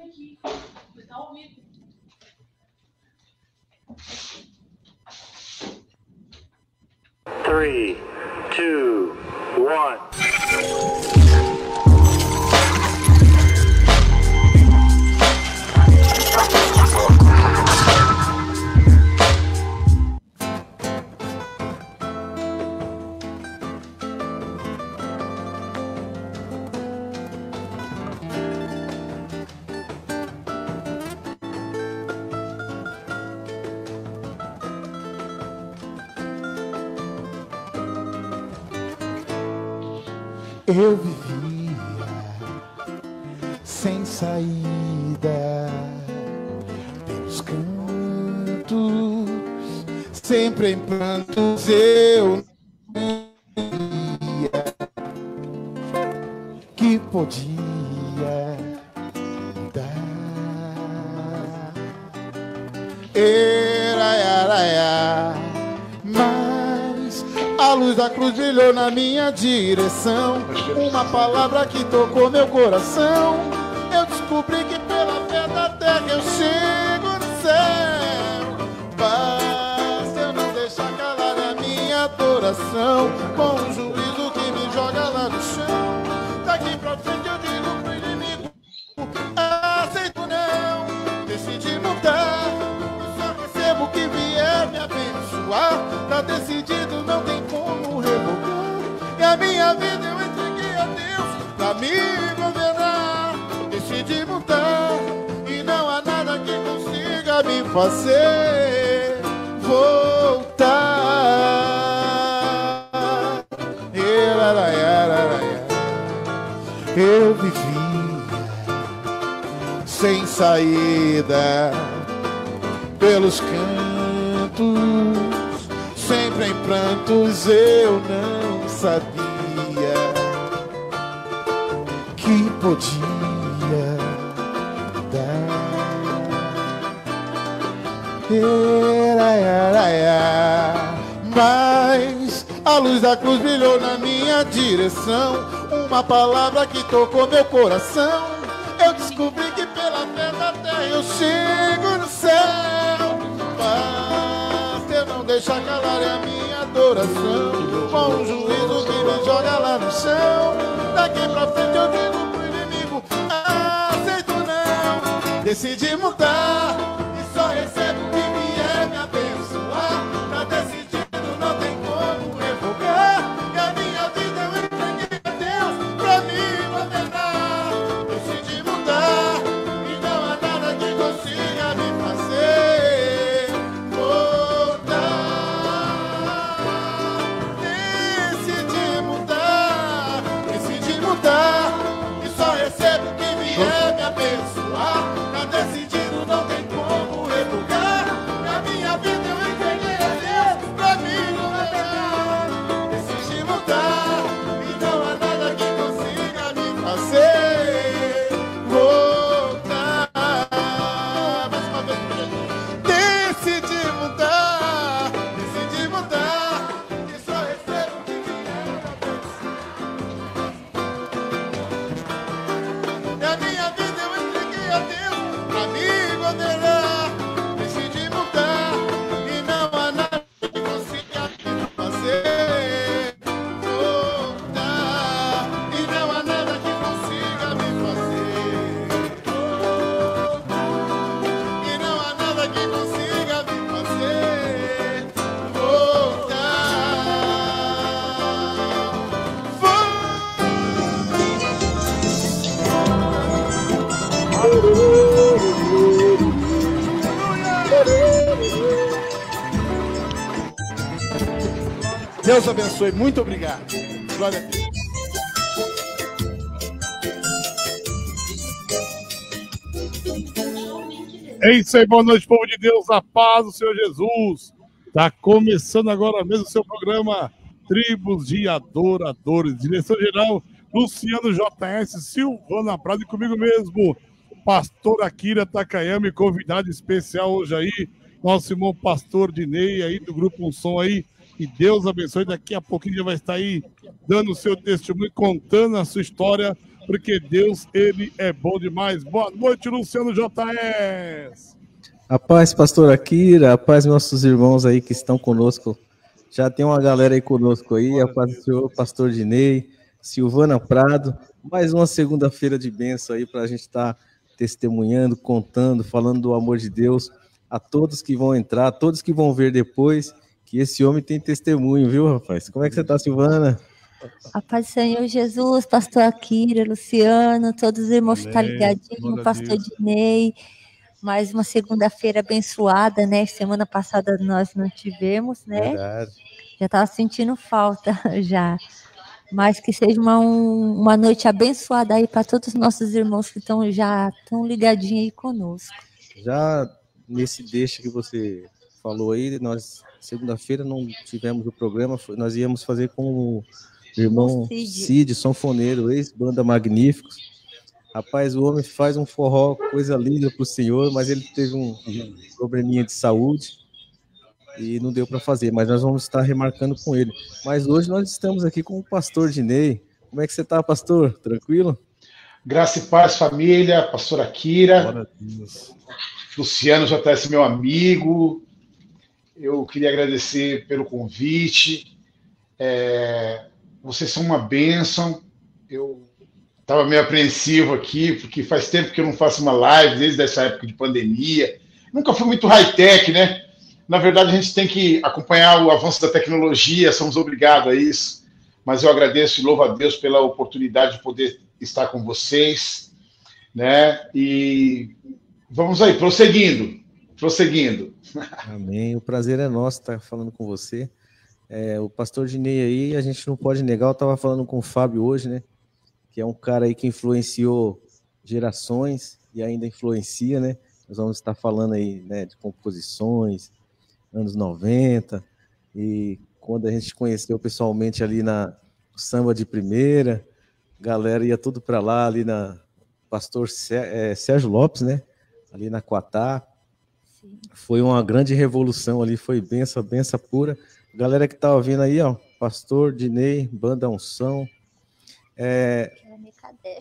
live aqui. Está ao vivo. Three, two, one. Eu vivia sem saída pelos cantos, sempre em prantos eu via que podia mudar. Era, mas a luz da cruz brilhou na minha direção. Uma palavra que tocou meu coração. Eu descobri que pela fé da terra eu chego no céu. Paz, eu não deixo calar a minha adoração. Com um juízo que me joga lá no chão. Daqui pra frente eu digo pro inimigo: aceito não, decidi mudar. Eu só recebo o que vier me abençoar. Tá decidido, não tem como revogar. E a minha vida eu pra me governar, decidi mudar, e não há nada que consiga me fazer voltar. Eu vivia sem saída pelos cantos, sempre em prantos eu não sabia que podia dar. Mas a luz da cruz brilhou na minha direção. Uma palavra que tocou meu coração. Eu descobri que pela fé da terra eu chego no céu. Mas eu não deixo calar a minha adoração. Com um juízo que me joga lá no chão. Daqui pra frente eu digo: decidi mudar, e só recebo o que vier me abençoar. Tá decidido, não tem como revogar. E a minha vida eu entreguei a Deus pra me governar. Decidi mudar, e não há nada que consiga me fazer voltar. Decidi mudar, e só recebo o que vier me abençoar. Decidido, não tem como revogar. Na minha vida eu entreguei a Deus pra mim não mudar. Decidi mudar, e não há nada que consiga me fazer voltar. Mais uma vez, decidi mudar, e só recebo o que vier. Na minha vida eu entreguei a Deus. Decidi mudar, e não há nada que consiga me fazer voltar. E não há nada que consiga me fazer voltar. E não há nada que consiga me fazer voltar. Voltar. Deus abençoe, muito obrigado. Glória a Deus. É isso aí, boa noite, povo de Deus, a paz do Senhor Jesus. Está começando agora mesmo o seu programa Tribos de Adoradores. Direção geral, Luciano JS, Silvana Prado e comigo mesmo, pastor Akira Takayami, convidado especial hoje aí, nosso irmão pastor Dinei aí do Grupo Um Som aí. Que Deus abençoe. Daqui a pouquinho já vai estar aí dando o seu testemunho, contando a sua história porque Deus, ele é bom demais. Boa noite, Luciano JS. A paz, pastor Akira, a paz, nossos irmãos aí que estão conosco. Já tem uma galera aí conosco aí, a paz do senhor, pastor Dinei, Silvana Prado. Mais uma segunda-feira de bênção aí para a gente estar testemunhando, contando, falando do amor de Deus a todos que vão entrar, a todos que vão ver depois, que esse homem tem testemunho, viu, rapaz? Como é que você está, Silvana? A paz do Senhor Jesus, pastor Akira, Luciano, todos os irmãos que estão ligadinhos, pastor Dinei. Mais uma segunda-feira abençoada, né? Semana passada nós não tivemos, né? Verdade. Já estava sentindo falta, já. Mas que seja uma noite abençoada aí para todos os nossos irmãos que estão já tão ligadinhos aí conosco. Já nesse deixa que você falou aí, nós segunda-feira não tivemos o programa, nós íamos fazer com o irmão Cid, sanfoneiro, ex-banda Magníficos. Rapaz, o homem faz um forró, coisa linda pro senhor, mas ele teve um probleminha de saúde e não deu para fazer, mas nós vamos estar remarcando com ele. Mas hoje nós estamos aqui com o pastor Dinei. Como é que você está, pastor? Tranquilo? Graça e paz, família, pastor Akira, Luciano JS, meu amigo. Eu queria agradecer pelo convite. Vocês são uma bênção. Eu estava meio apreensivo aqui, porque faz tempo que eu não faço uma live, desde essa época de pandemia. Nunca fui muito high-tech, né? Na verdade, a gente tem que acompanhar o avanço da tecnologia, somos obrigados a isso. Mas eu agradeço e louvo a Deus pela oportunidade de poder estar com vocês, né? E vamos aí, prosseguindo. Amém, o prazer é nosso estar falando com você. O pastor Dinei aí, a gente não pode negar, eu estava falando com o Fábio hoje, né? Que é um cara aí que influenciou gerações e ainda influencia, né? Nós vamos estar falando aí, né, de composições, anos 90, e quando a gente conheceu pessoalmente ali no Samba de Primeira, a galera ia tudo para lá, ali na Pastor Sérgio Lopes, né? Ali na Coatá. Foi uma grande revolução ali, foi benção pura. Galera que tá ouvindo aí, ó, pastor Dinei, banda Um Som,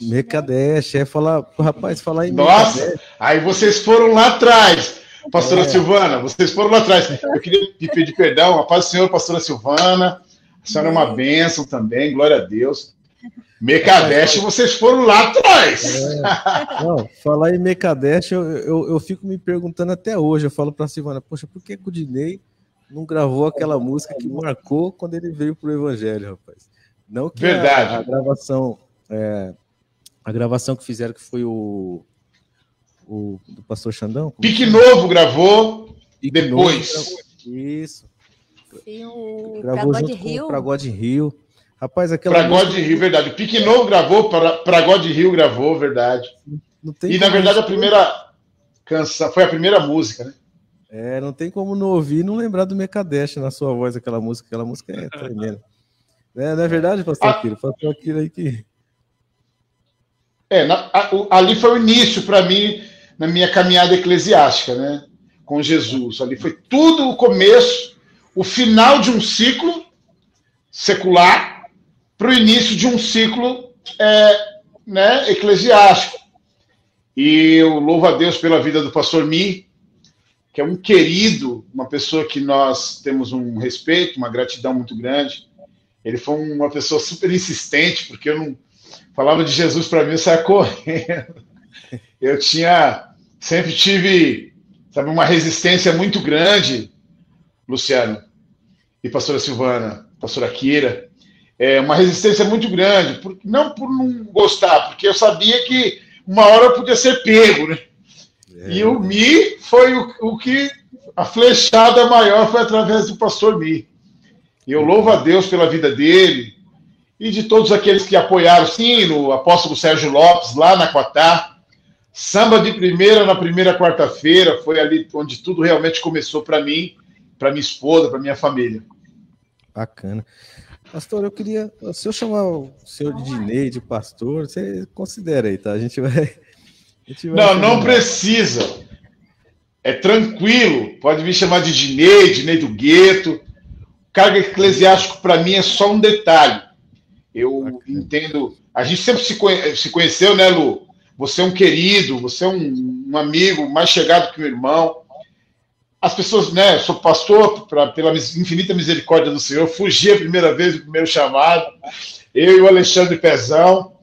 Mekadesh, né? Falar em Nossa, Mekadesh. Aí vocês foram lá atrás, pastora Silvana, vocês foram lá atrás. Eu queria pedir perdão, a paz do Senhor, pastora Silvana, a senhora é uma bênção também, glória a Deus. Mekadesh, vocês foram lá atrás. Não, falar em Mekadesh, eu fico me perguntando até hoje, eu falo para a Silvana, poxa, por que o Dinei não gravou aquela música que marcou quando ele veio pro Evangelho, rapaz? Não que Verdade. A gravação que fizeram, que foi o do pastor Xandão. Pique Novo gravou depois. Isso. Sim, o gravou Pragode junto Rio. Com o Pragode Rio. Rapaz, aquela Pragode música... Rio, verdade. O Pique Novo gravou, Pragode Rio gravou, verdade. Não tem na verdade, a primeira canção foi a primeira música, né? Não tem como não ouvir e não lembrar do Mekadesh na sua voz, aquela música é tremenda. Não é verdade, pastor Akira? Pastor Akira aí que... ali foi o início para mim, na minha caminhada eclesiástica, né? Com Jesus. Ali foi tudo o começo, o final de um ciclo secular para o início de um ciclo né, eclesiástico. E eu louvo a Deus pela vida do pastor Mi, que é um querido, uma pessoa que nós temos um respeito, uma gratidão muito grande. Ele foi uma pessoa super insistente, porque eu não falava de Jesus para mim, eu saia correndo. Eu sempre tive, sabe, uma resistência muito grande, Luciano e pastora Silvana, pastora Akira, uma resistência muito grande, não por não gostar, porque eu sabia que uma hora eu podia ser pego, né? E o Mi foi o que... A flechada maior foi através do pastor Mi. E eu louvo a Deus pela vida dele e de todos aqueles que apoiaram, sim, no apóstolo Sérgio Lopes, lá na Coatá. Samba de Primeira, na primeira quarta-feira, foi ali onde tudo realmente começou para mim, para minha esposa, para minha família. Bacana. Pastor, eu queria... Se eu chamar o senhor Dinei de pastor, você considera aí, tá? Não precisa. É tranquilo. Pode me chamar de Dinei do Gueto. Carga eclesiástico, para mim, é só um detalhe. Eu entendo A gente sempre se conheceu, né, Lu? Você é um querido, você é um amigo mais chegado que um irmão. As pessoas, né, eu sou pastor, pela infinita misericórdia do Senhor, fugi a primeira vez do primeiro chamado, eu e o Alexandre Pezão,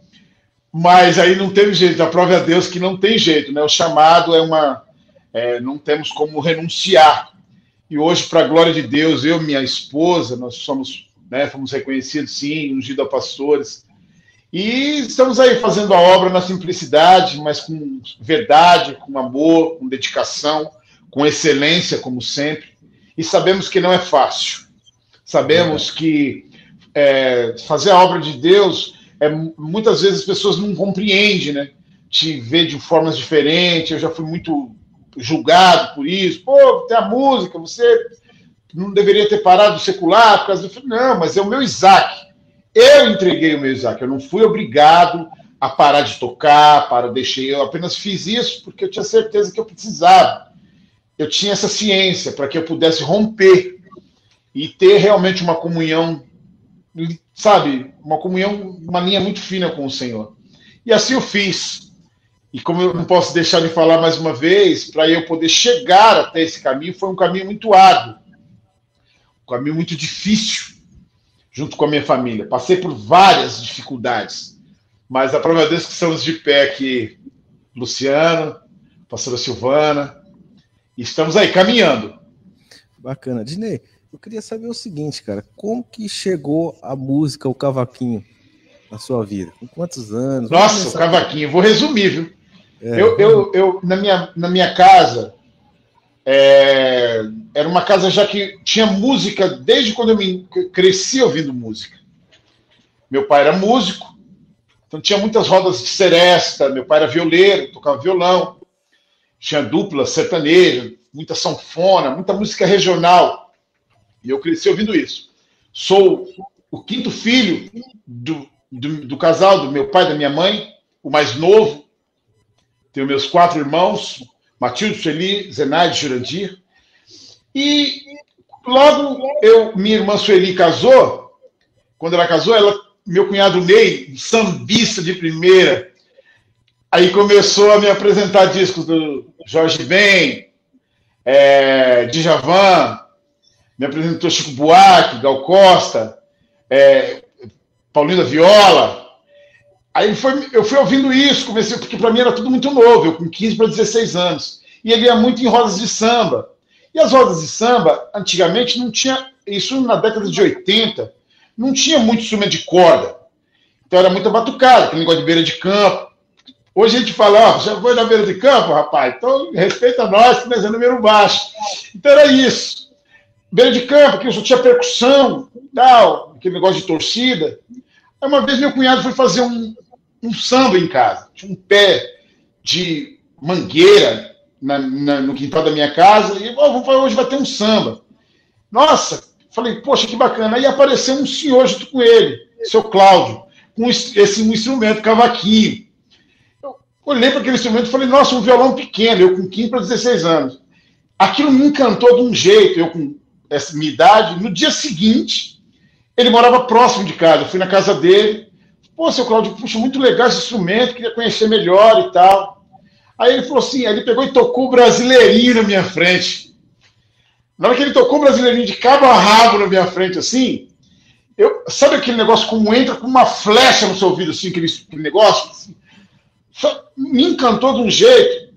mas aí não teve jeito, a prova é a Deus que não tem jeito, né? O chamado é não temos como renunciar. E hoje, para a glória de Deus, eu e minha esposa, nós fomos reconhecidos, sim, ungidos a pastores, e estamos aí fazendo a obra na simplicidade, mas com verdade, com amor, com dedicação, com excelência, como sempre, e sabemos que não é fácil. Sabemos que fazer a obra de Deus, muitas vezes as pessoas não compreendem, né? Te vê de formas diferentes, eu já fui muito julgado por isso. Pô, tem a música, você não deveria ter parado o secular, por causa do... Não, mas é o meu Isaac. Eu entreguei o meu Isaac, eu não fui obrigado a parar de tocar, eu apenas fiz isso porque eu tinha certeza que eu precisava. Eu tinha essa ciência para que eu pudesse romper e ter realmente uma comunhão, sabe? Uma comunhão, uma linha muito fina com o Senhor. E assim eu fiz. E como eu não posso deixar de falar mais uma vez, para eu poder chegar até esse caminho, foi um caminho muito árduo. Um caminho muito difícil, junto com a minha família. Passei por várias dificuldades. Mas a prova de Deus que estamos de pé aqui, Luciano, pastora Silvana... Estamos aí, caminhando. Bacana. Dinei, eu queria saber o seguinte, cara. Como que chegou a música, o cavaquinho, na sua vida? Com quantos anos? Nossa, o cavaquinho. Vou resumir, viu? Eu na minha casa, era uma casa já que tinha música desde quando eu cresci ouvindo música. Meu pai era músico, então tinha muitas rodas de seresta. Meu pai era violeiro, tocava violão. Tinha dupla sertaneja, muita sanfona, muita música regional. E eu cresci ouvindo isso. Sou o quinto filho do casal, do meu pai e da minha mãe, o mais novo. Tenho meus 4 irmãos, Matilde, Sueli, Zenaide, Jurandir. E logo minha irmã Sueli casou. Quando ela casou, meu cunhado Ney, sambista de primeira. Aí começou a me apresentar discos do Jorge Ben, Djavan, me apresentou Chico Buarque, Gal Costa, Paulinho da Viola. Aí eu fui ouvindo isso, comecei, porque para mim era tudo muito novo, eu com 15 para 16 anos. E ele ia muito em rodas de samba. E as rodas de samba, antigamente, não tinha, isso na década de 80, não tinha muito instrumento de corda. Então era muita batucada, aquele negócio de beira de campo. Hoje a gente fala, ó, já foi na beira de campo, rapaz, então respeita nós, que nós é número baixo. Então era isso. Beira de campo, que eu só tinha percussão, tal, aquele negócio de torcida. Aí uma vez meu cunhado foi fazer um samba em casa. Tinha um pé de mangueira no quintal da minha casa. E hoje vai ter um samba. Nossa, falei, poxa, que bacana. Aí apareceu um senhor junto com ele, seu Cláudio, com esse instrumento, cavaquinho. Olhei para aquele instrumento e falei, nossa, um violão pequeno, eu com 15 para 16 anos. Aquilo me encantou de um jeito, eu com essa minha idade. No dia seguinte, ele morava próximo de casa, eu fui na casa dele. Pô, seu Cláudio, puxa, muito legal esse instrumento, queria conhecer melhor e tal. Aí ele falou assim, aí ele pegou e tocou o Brasileirinho na minha frente. Na hora que ele tocou o Brasileirinho de cabo a rabo na minha frente, assim, sabe aquele negócio como entra com uma flecha no seu ouvido, assim, aquele negócio, assim, me encantou de um jeito.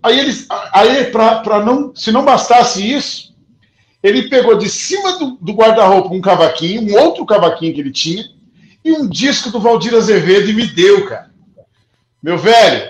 Aí para não, se não bastasse isso, ele pegou de cima do guarda-roupa um cavaquinho, um outro cavaquinho que ele tinha, e um disco do Valdir Azevedo e me deu, cara. Meu velho,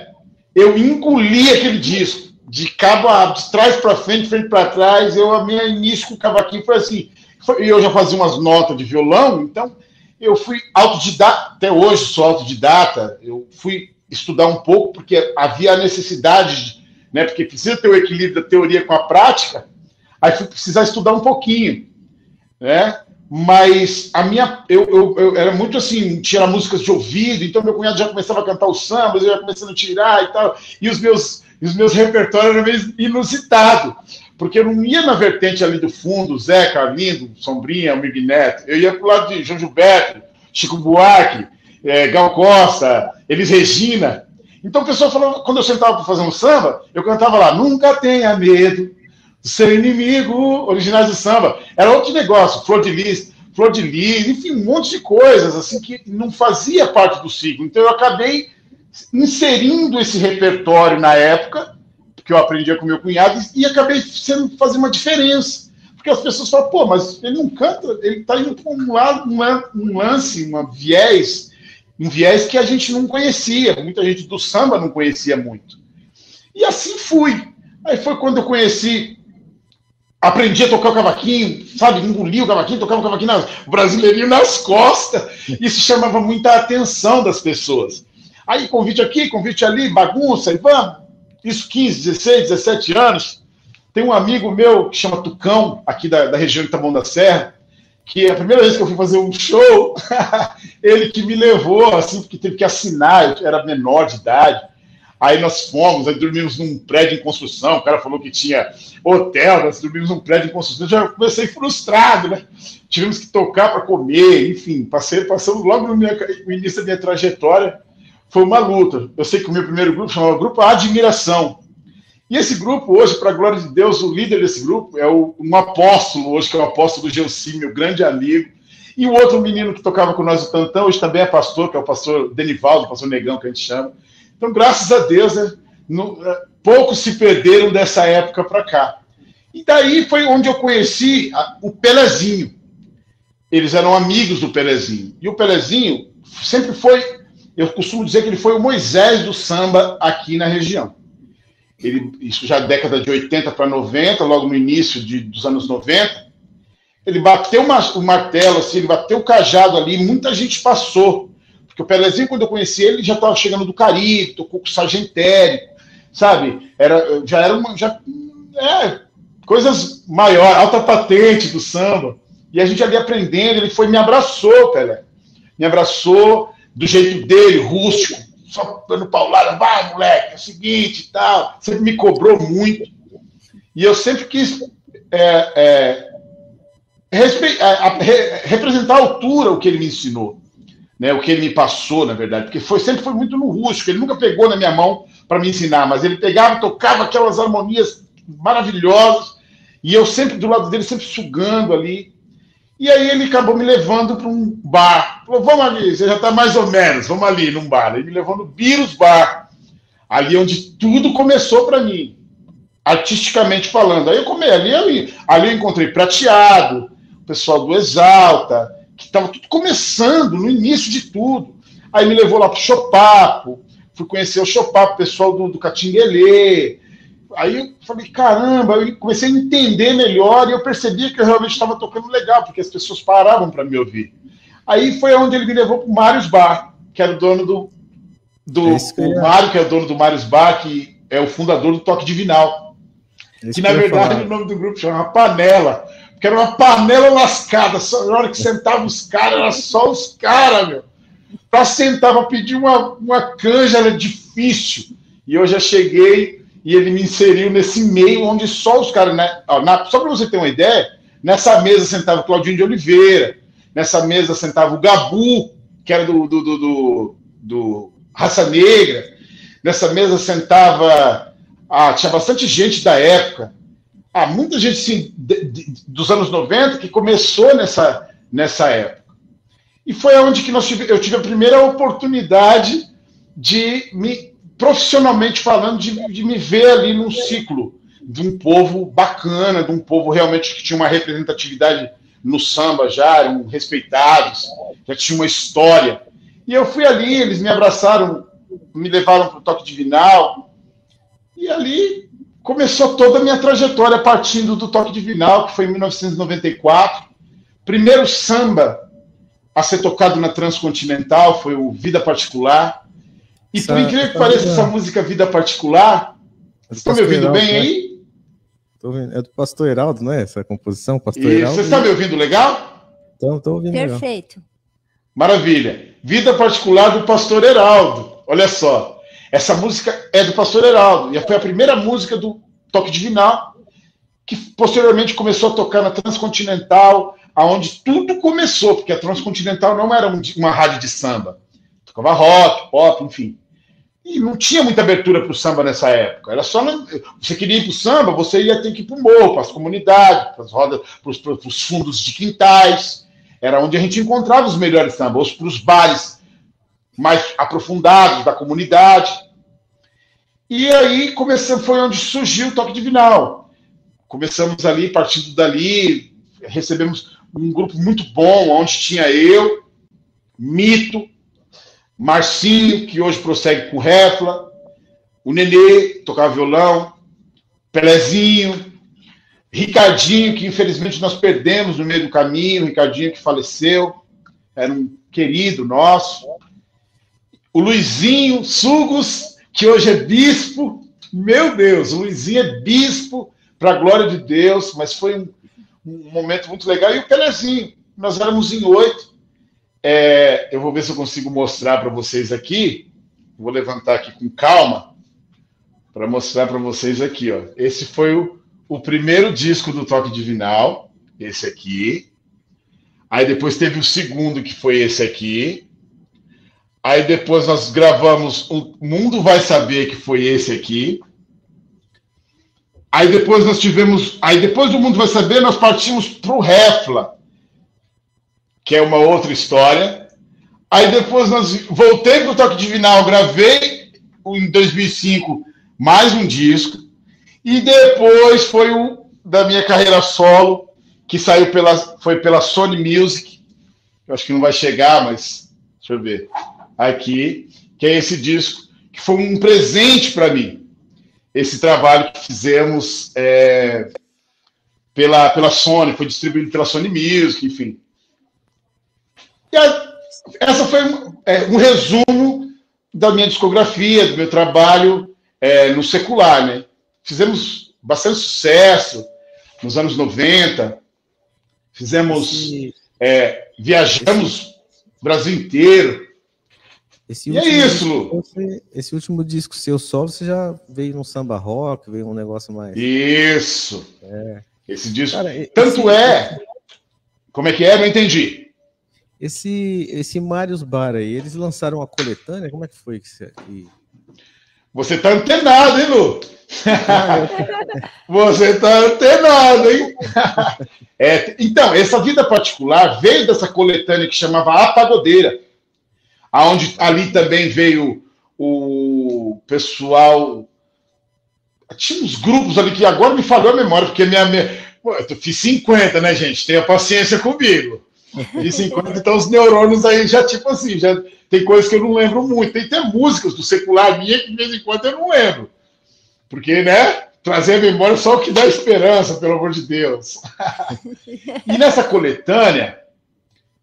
eu engoli aquele disco, de cabo a rabo, de trás para frente para trás. A minha início com o cavaquinho foi assim. Eu já fazia umas notas de violão, então eu fui autodidata, até hoje sou autodidata, eu fui estudar um pouco, porque havia a necessidade, né, porque precisa ter o equilíbrio da teoria com a prática, aí fui precisar estudar um pouquinho, né, mas eu era muito assim, tinha músicas de ouvido, então meu cunhado já começava a cantar os sambas, eu já começando a tirar e tal, e os meus repertórios eram meio inusitado, porque eu não ia na vertente ali do fundo, Zé, Carlindo, Sombrinha, Amigo Neto, eu ia pro lado de João Gilberto, Chico Buarque, Gal Costa, Elis Regina. Então, o pessoal falava, quando eu sentava para fazer um samba, eu cantava lá, nunca tenha medo do seu inimigo, originais do samba. Era outro negócio, Flor de Lis, enfim, um monte de coisas assim que não fazia parte do ciclo. Então, eu acabei inserindo esse repertório na época, que eu aprendia com meu cunhado, e acabei fazendo uma diferença. Porque as pessoas falam, pô, mas ele não canta, ele está indo para um lance, um viés que a gente não conhecia, muita gente do samba não conhecia muito. E assim fui. Aí foi quando eu conheci, aprendi a tocar o cavaquinho, sabe, engoli o cavaquinho, tocava o cavaquinho brasileirinho nas costas. Isso chamava muita atenção das pessoas. Aí convite aqui, convite ali, bagunça, e vamos. Isso 15, 16, 17 anos. Tem um amigo meu que chama Tucão, aqui da região de Taboão da Serra, que a primeira vez que eu fui fazer um show, ele que me levou, assim, porque teve que assinar, eu era menor de idade. Aí nós fomos, aí dormimos num prédio em construção, o cara falou que tinha hotel, nós dormimos num prédio em construção, eu já comecei frustrado, né? Tivemos que tocar para comer, enfim, passamos logo no início da minha trajetória. Foi uma luta. Eu sei que o meu primeiro grupo chamava Grupo Admiração. E esse grupo hoje, para a glória de Deus, o líder desse grupo é um apóstolo hoje, que é o apóstolo Gelsi, meu grande amigo. E o outro menino que tocava com nós, o Tantão, hoje também é pastor, que é o pastor Denivaldo, o pastor Negão, que a gente chama. Então, graças a Deus, né, poucos se perderam dessa época para cá. E daí foi onde eu conheci o Pelezinho. Eles eram amigos do Pelezinho. E o Pelezinho sempre foi... Eu costumo dizer que ele foi o Moisés do samba aqui na região. Ele, isso já década de 80 para 90, logo no início dos anos 90, ele bateu o martelo, assim, ele bateu o cajado ali, muita gente passou. Porque o Pelezinho, quando eu conheci ele, já estava chegando do Caribe, tocou com o Sargentério, sabe? Coisas maiores, alta patente do samba. E a gente ali aprendendo, ele foi me abraçou, Pelé. Me abraçou... do jeito dele, rústico, só dando paulada, vai moleque, é o seguinte e tal, sempre me cobrou muito, e eu sempre quis representar a altura o que ele me ensinou, né, o que ele me passou, na verdade, porque sempre foi muito no rústico, ele nunca pegou na minha mão para me ensinar, mas ele pegava, tocava aquelas harmonias maravilhosas, e eu sempre do lado dele, sempre sugando ali. E aí ele acabou me levando para um bar. Falou, vamos ali, você já está mais ou menos, vamos ali num bar. Ele me levou no Birus Bar, ali onde tudo começou para mim, artisticamente falando. Aí eu comei, ali eu encontrei Prateado, o pessoal do Exalta, que estava tudo começando, no início de tudo. Aí me levou lá para o Chopapo, fui conhecer o Chopapo, o pessoal do Catinguelê. Aí eu falei, caramba, eu comecei a entender melhor e eu percebia que eu realmente estava tocando legal, porque as pessoas paravam para me ouvir. Aí foi onde ele me levou para o Mários Bar, que era o dono do Mário, que é o dono do Mários Bar, que é o fundador do Toque Divinal. Que na verdade o nome do grupo chamava Panela, porque era uma panela lascada, só, na hora que sentavam os caras, era só os caras, meu. Para sentar, para pedir uma canja era difícil. E eu já cheguei... E ele me inseriu nesse meio onde só os caras... Né? Só para você ter uma ideia, nessa mesa sentava o Claudinho de Oliveira, nessa mesa sentava o Gabu, que era do Raça Negra, nessa mesa sentava... tinha bastante gente da época. Muita gente dos anos 90 que começou nessa época. E foi onde que eu tive a primeira oportunidade de me... profissionalmente falando, de me ver ali num ciclo de um povo bacana, de um povo realmente que tinha uma representatividade no samba já, eram respeitados, já tinha uma história. E eu fui ali, eles me abraçaram, me levaram para o Toque Divinal, e ali começou toda a minha trajetória partindo do Toque Divinal, que foi em 1994. Primeiro samba a ser tocado na Transcontinental foi o Vida Particular. E por incrível que pareça, essa música Vida Particular... Vocês estão me ouvindo bem aí? É do Pastor Heraldo, não é? Essa composição, Pastor Heraldo. Vocês estão me ouvindo legal? Estou ouvindo legal. Perfeito. Maravilha. Vida Particular do Pastor Heraldo. Olha só. Essa música é do Pastor Heraldo. E foi a primeira música do Toque Divinal, que posteriormente começou a tocar na Transcontinental, onde tudo começou, porque a Transcontinental não era uma rádio de samba. Tocava rock, pop, enfim. E não tinha muita abertura para o samba nessa época. Era só. Você queria ir para o samba, você ia ter que ir para o morro, para as comunidades, para as rodas, para os fundos de quintais. Era onde a gente encontrava os melhores sambas, para os bares mais aprofundados da comunidade. E aí foi onde surgiu o Toque Divinal. Começamos ali, partindo dali, recebemos um grupo muito bom, onde tinha eu, Mito, Marcinho, que hoje prossegue com Refla, o Nenê, tocava violão, Pelezinho, Ricardinho, que infelizmente nós perdemos no meio do caminho, Ricardinho que faleceu, era um querido nosso, o Luizinho Sugos, que hoje é bispo, meu Deus, o Luizinho é bispo, para a glória de Deus, mas foi um momento muito legal, e o Pelezinho, nós éramos em 8, eu vou ver se eu consigo mostrar para vocês aqui. Vou levantar aqui com calma para mostrar para vocês aqui. Ó. Esse foi o primeiro disco do Toque Divinal. Esse aqui. Aí depois teve o segundo, que foi esse aqui. Aí depois nós gravamos O Mundo Vai Saber, que foi esse aqui. Aí depois nós tivemos... Aí depois do Mundo Vai Saber, nós partimos para o Refla, que é uma outra história. Aí depois nós voltei para o Toque Divinal, gravei em 2005 mais um disco, e depois foi um da minha carreira solo, que saiu foi pela Sony Music, eu acho que não vai chegar, mas deixa eu ver, aqui, que é esse disco, que foi um presente para mim, esse trabalho que fizemos pela Sony, foi distribuído pela Sony Music, enfim. E essa foi um resumo da minha discografia, do meu trabalho no secular, né? Fizemos bastante sucesso nos anos 90, fizemos, viajamos o Brasil inteiro. E é isso, Lu. Esse último disco seu solo, você já veio num samba rock, veio um negócio mais... Isso. Esse disco... Cara, Como é que é? Não entendi. Esse Marius Bar aí, eles lançaram uma coletânea? Como é que foi? Você tá antenado, hein, Lu? Você tá antenado, hein? Então, essa Vida Particular veio dessa coletânea que chamava A Pagodeira, onde ali também veio o pessoal... Tinha uns grupos ali que agora me falhou a memória, porque eu fiz 50, né, gente? Tenha paciência comigo. Isso, então os neurônios aí já, tipo assim, já tem coisas que eu não lembro muito. Tem até músicas do secular minha que de vez em quando eu não lembro. Porque, né, trazer a memória só o que dá esperança, pelo amor de Deus. E nessa coletânea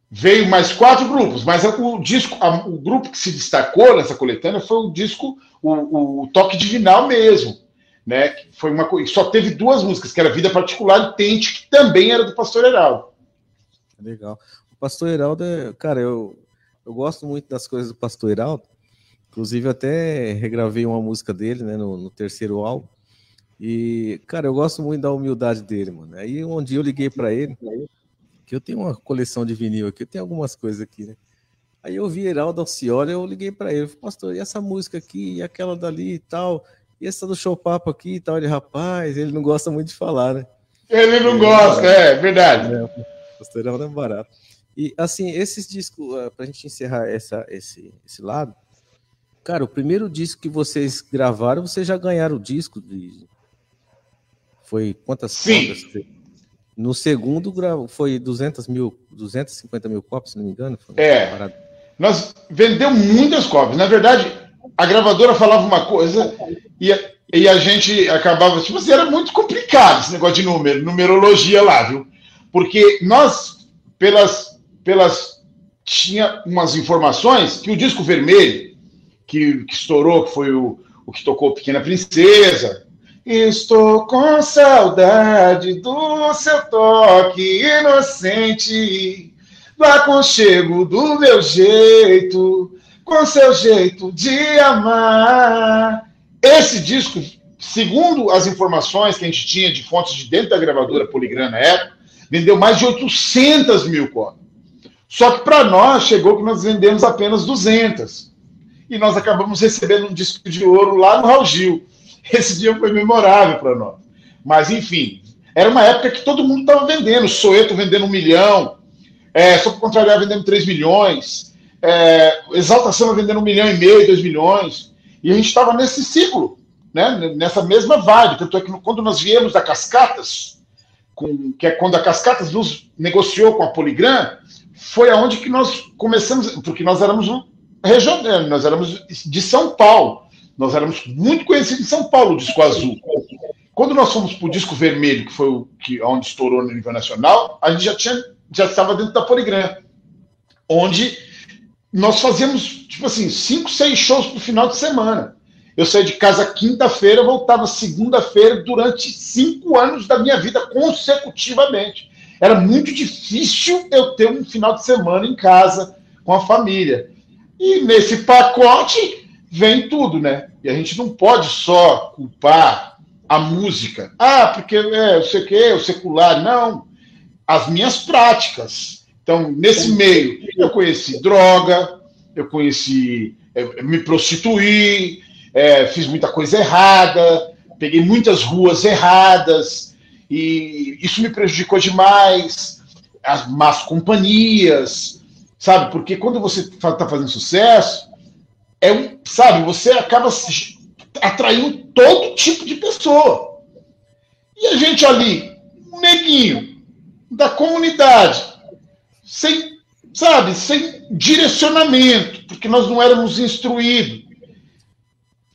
veio mais 4 grupos, mas o grupo que se destacou nessa coletânea foi o disco, o Toque Divinal mesmo, né? Foi uma coisa, só teve 2 músicas, que era Vida Particular e Tente, que também era do Pastor Heraldo. Legal. O Pastor Heraldo, cara, eu gosto muito das coisas do Pastor Heraldo. Inclusive, eu até regravei uma música dele, né, no 3º álbum. E, cara, eu gosto muito da humildade dele, mano. Aí, um dia eu liguei pra ele, que eu tenho uma coleção de vinil aqui, eu tenho algumas coisas aqui, né? Aí eu vi Heraldo Alcioli, eu liguei pra ele, falei, pastor, e essa música aqui, e aquela dali e tal, e essa do Show Papo aqui e tal? Ele, rapaz, ele não gosta muito de falar, né? Ele não gosta, verdade. Pastor Heraldo é barato. E, assim, esses discos, para a gente encerrar esse lado, cara, o primeiro disco que vocês gravaram, vocês já ganharam o disco? Foi quantas? Sim. Contas? No segundo, foi 250 mil cópias, se não me engano. Foi parado. Nós vendemos muitas cópias. Na verdade, a gravadora falava uma coisa e a gente acabava... Tipo assim, era muito complicado esse negócio de número, numerologia lá, viu? Porque nós, tinha umas informações que o Disco Vermelho, que estourou, que foi o que tocou Pequena Princesa. Estou com saudade do seu toque inocente, do aconchego do meu jeito, com seu jeito de amar. Esse disco, segundo as informações que a gente tinha de fontes de dentro da gravadora Poligrana na época, vendeu mais de 800 mil cópias. Só que para nós chegou que nós vendemos apenas 200. E nós acabamos recebendo um disco de ouro lá no Raul Gil. Esse dia foi memorável para nós. Mas, enfim, era uma época que todo mundo estava vendendo. Soeto vendendo 1 milhão. Só para contrariar, vendendo 3 milhões. Exalta Samba vendendo 1,5 milhão, 2 milhões. E a gente estava nesse ciclo, né? Nessa mesma vibe. Tanto é que quando nós viemos da Cascatas, que é quando a Cascatas nos negociou com a Poligrana, foi aonde que nós começamos, porque nós éramos regionais, nós éramos de São Paulo, nós éramos muito conhecidos em São Paulo, o Disco Azul. Quando nós fomos para o Disco Vermelho, que foi onde estourou no nível nacional, a gente já estava dentro da Poligrana, onde nós fazíamos, tipo assim, 5, 6 shows por final de semana. Eu saí de casa quinta-feira, voltava segunda-feira durante 5 anos da minha vida consecutivamente. Era muito difícil eu ter um final de semana em casa com a família. E nesse pacote vem tudo, né? E a gente não pode só culpar a música. Ah, porque eu sei o quê, o secular. Não. As minhas práticas. Então, nesse meio, eu conheci droga, eu conheci me prostituir, fiz muita coisa errada, peguei muitas ruas erradas. E isso me prejudicou demais, as más companhias, sabe? Porque quando você está fazendo sucesso, sabe, você acaba atraindo todo tipo de pessoa. E a gente ali, um neguinho da comunidade, sem, sabe, sem direcionamento, porque nós não éramos instruídos,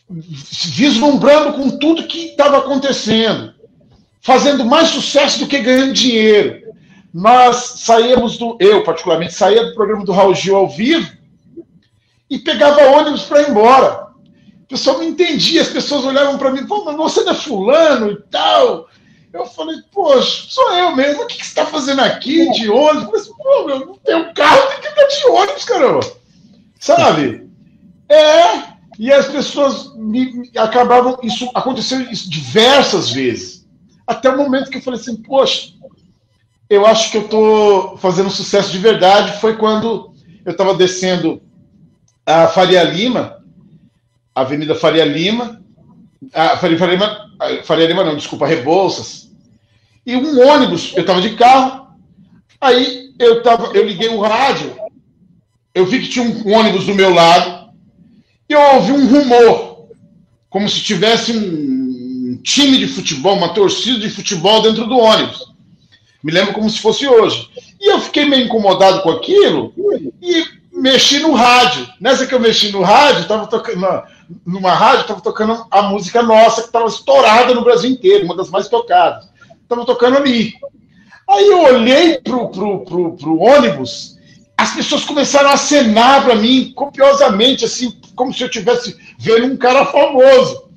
vislumbrando com tudo que estava acontecendo, fazendo mais sucesso do que ganhando dinheiro. Nós saíamos eu particularmente, saía do programa do Raul Gil ao vivo e pegava ônibus para ir embora. O pessoal não entendia, as pessoas olhavam para mim, pô, mas você não é fulano e tal. Eu falei, poxa, sou eu mesmo, o que você está fazendo aqui de ônibus? Eu falei, pô, meu, não tenho carro, tem que andar de ônibus, caramba. Sabe? E as pessoas acabavam, isso aconteceu diversas vezes. Até o momento que eu falei assim, poxa, eu acho que eu estou fazendo sucesso de verdade. Foi quando eu estava descendo a Faria Lima, a Avenida Faria Lima, Rebouças, e um ônibus, eu estava de carro, aí eu liguei o rádio, eu vi que tinha um ônibus do meu lado, e eu ouvi um rumor, como se tivesse um time de futebol, uma torcida de futebol dentro do ônibus. Me lembro como se fosse hoje. E eu fiquei meio incomodado com aquilo e mexi no rádio. Nessa que eu mexi no rádio, estava tocando numa rádio, estava tocando a música nossa, que estava estourada no Brasil inteiro, uma das mais tocadas. Estava tocando ali. Aí eu olhei pro ônibus, as pessoas começaram a acenar para mim copiosamente, assim, como se eu estivesse vendo um cara famoso.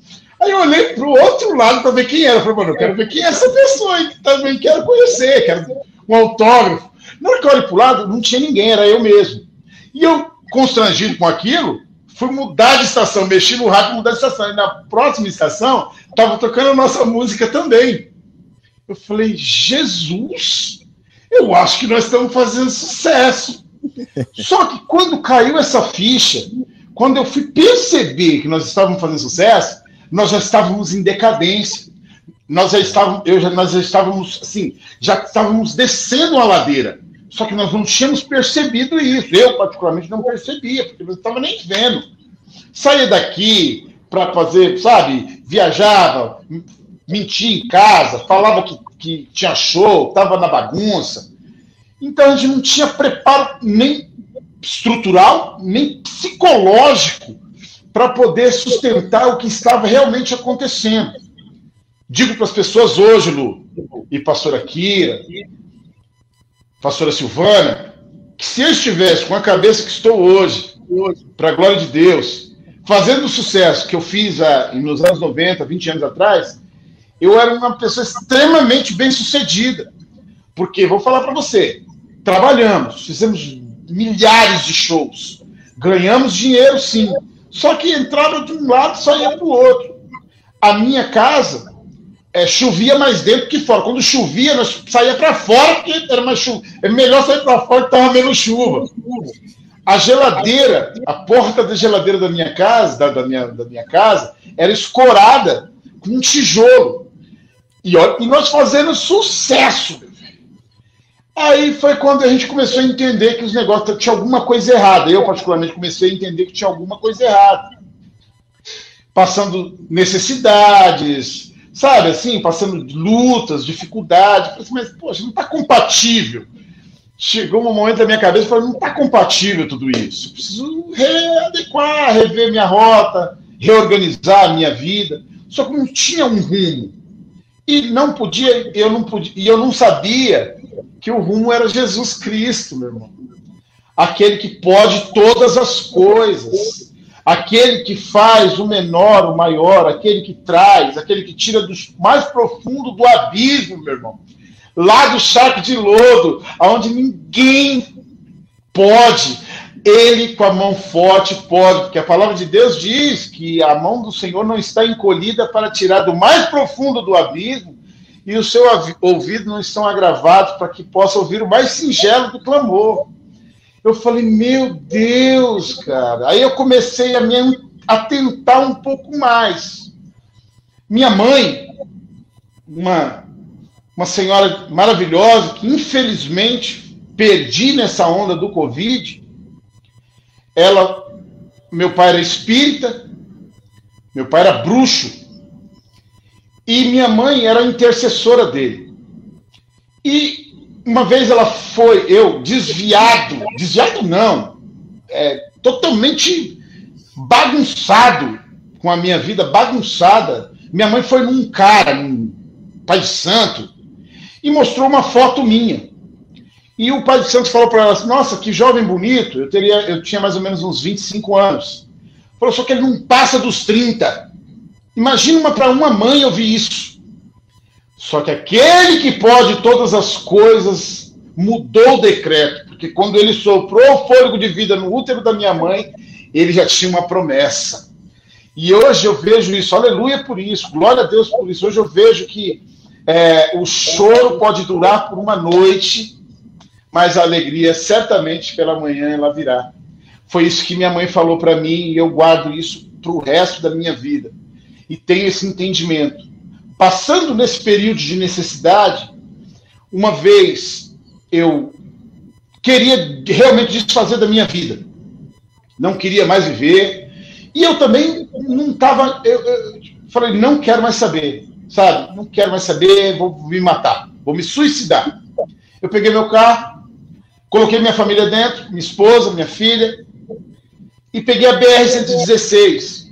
Aí eu olhei pro outro lado para ver quem era. Eu falei, mano, eu quero ver quem é essa pessoa, hein? Também quero conhecer, quero um autógrafo. Na hora que eu olhei pro lado, não tinha ninguém, era eu mesmo. E eu, constrangido com aquilo, fui mudar de estação, mexi no rádio, mudar de estação. E na próxima estação, tava tocando a nossa música também. Eu falei, Jesus, eu acho que nós estamos fazendo sucesso. Só que quando caiu essa ficha, quando eu fui perceber que nós estávamos fazendo sucesso, nós já estávamos em decadência, nós já estávamos assim, já estávamos descendo a ladeira, só que nós não tínhamos percebido isso, eu particularmente não percebia, porque eu não estava nem vendo. Saía daqui para fazer, sabe, viajava, mentia em casa, falava que tinha show, estava na bagunça, então a gente não tinha preparo nem estrutural, nem psicológico, para poder sustentar o que estava realmente acontecendo. Digo para as pessoas hoje, Lu, e pastora Akira, pastora Silvana, que se eu estivesse com a cabeça que estou hoje, para a glória de Deus, fazendo o sucesso que eu fiz nos anos 90, 20 anos atrás, eu era uma pessoa extremamente bem-sucedida. Porque, vou falar para você, trabalhamos, fizemos milhares de shows, ganhamos dinheiro, sim, só que entrava de um lado e saía para o outro. A minha casa chovia mais dentro que fora. Quando chovia, nós saía para fora, porque era mais chuva. É melhor sair para fora que estava menos chuva. A geladeira, a porta da geladeira da minha casa, da minha casa, era escorada com um tijolo. E nós fazendo sucesso. Aí foi quando a gente começou a entender que os negócios tinha alguma coisa errada. Eu, particularmente, comecei a entender que tinha alguma coisa errada. Passando necessidades, sabe, assim, passando lutas, dificuldades. Mas, poxa, não está compatível. Chegou um momento na minha cabeça e falei, não está compatível tudo isso. Eu preciso readequar, rever minha rota, reorganizar a minha vida. Só que não tinha um rumo. E não podia, eu não sabia que o rumo era Jesus Cristo, meu irmão. Aquele que pode todas as coisas. Aquele que faz o menor, o maior, aquele que traz, aquele que tira do mais profundo do abismo, meu irmão. Lá do charco de lodo, onde ninguém pode. Ele, com a mão forte, pode. Porque a palavra de Deus diz que a mão do Senhor não está encolhida para tirar do mais profundo do abismo, e o seu ouvido não estão agravados para que possa ouvir o mais singelo do clamor. Eu falei, meu Deus, cara. Aí eu comecei a me atentar um pouco mais. Minha mãe, uma senhora maravilhosa, que infelizmente perdi nessa onda do Covid, ela, meu pai era espírita, meu pai era bruxo, e minha mãe era intercessora dele. E uma vez ela foi, eu, desviado não, totalmente bagunçado, com a minha vida bagunçada, minha mãe foi num cara, num pai de santo, e mostrou uma foto minha. E o Padre Santos falou para ela assim, nossa, que jovem bonito, eu tinha mais ou menos uns 25 anos. Falou, só que ele não passa dos 30. Imagina para uma mãe ouvir isso. Só que aquele que pode todas as coisas mudou o decreto, porque quando ele soprou o fôlego de vida no útero da minha mãe, ele já tinha uma promessa. E hoje eu vejo isso, aleluia por isso, glória a Deus por isso. Hoje eu vejo que o choro pode durar por uma noite, mas a alegria, certamente, pela manhã ela virá. Foi isso que minha mãe falou para mim, e eu guardo isso para o resto da minha vida. E tenho esse entendimento. Passando nesse período de necessidade, uma vez eu queria realmente desfazer da minha vida. Não queria mais viver. E eu também não estava... Eu falei, não quero mais saber, sabe? Não quero mais saber, vou me matar, vou me suicidar. Eu peguei meu carro, coloquei minha família dentro, minha esposa, minha filha, e peguei a BR-116.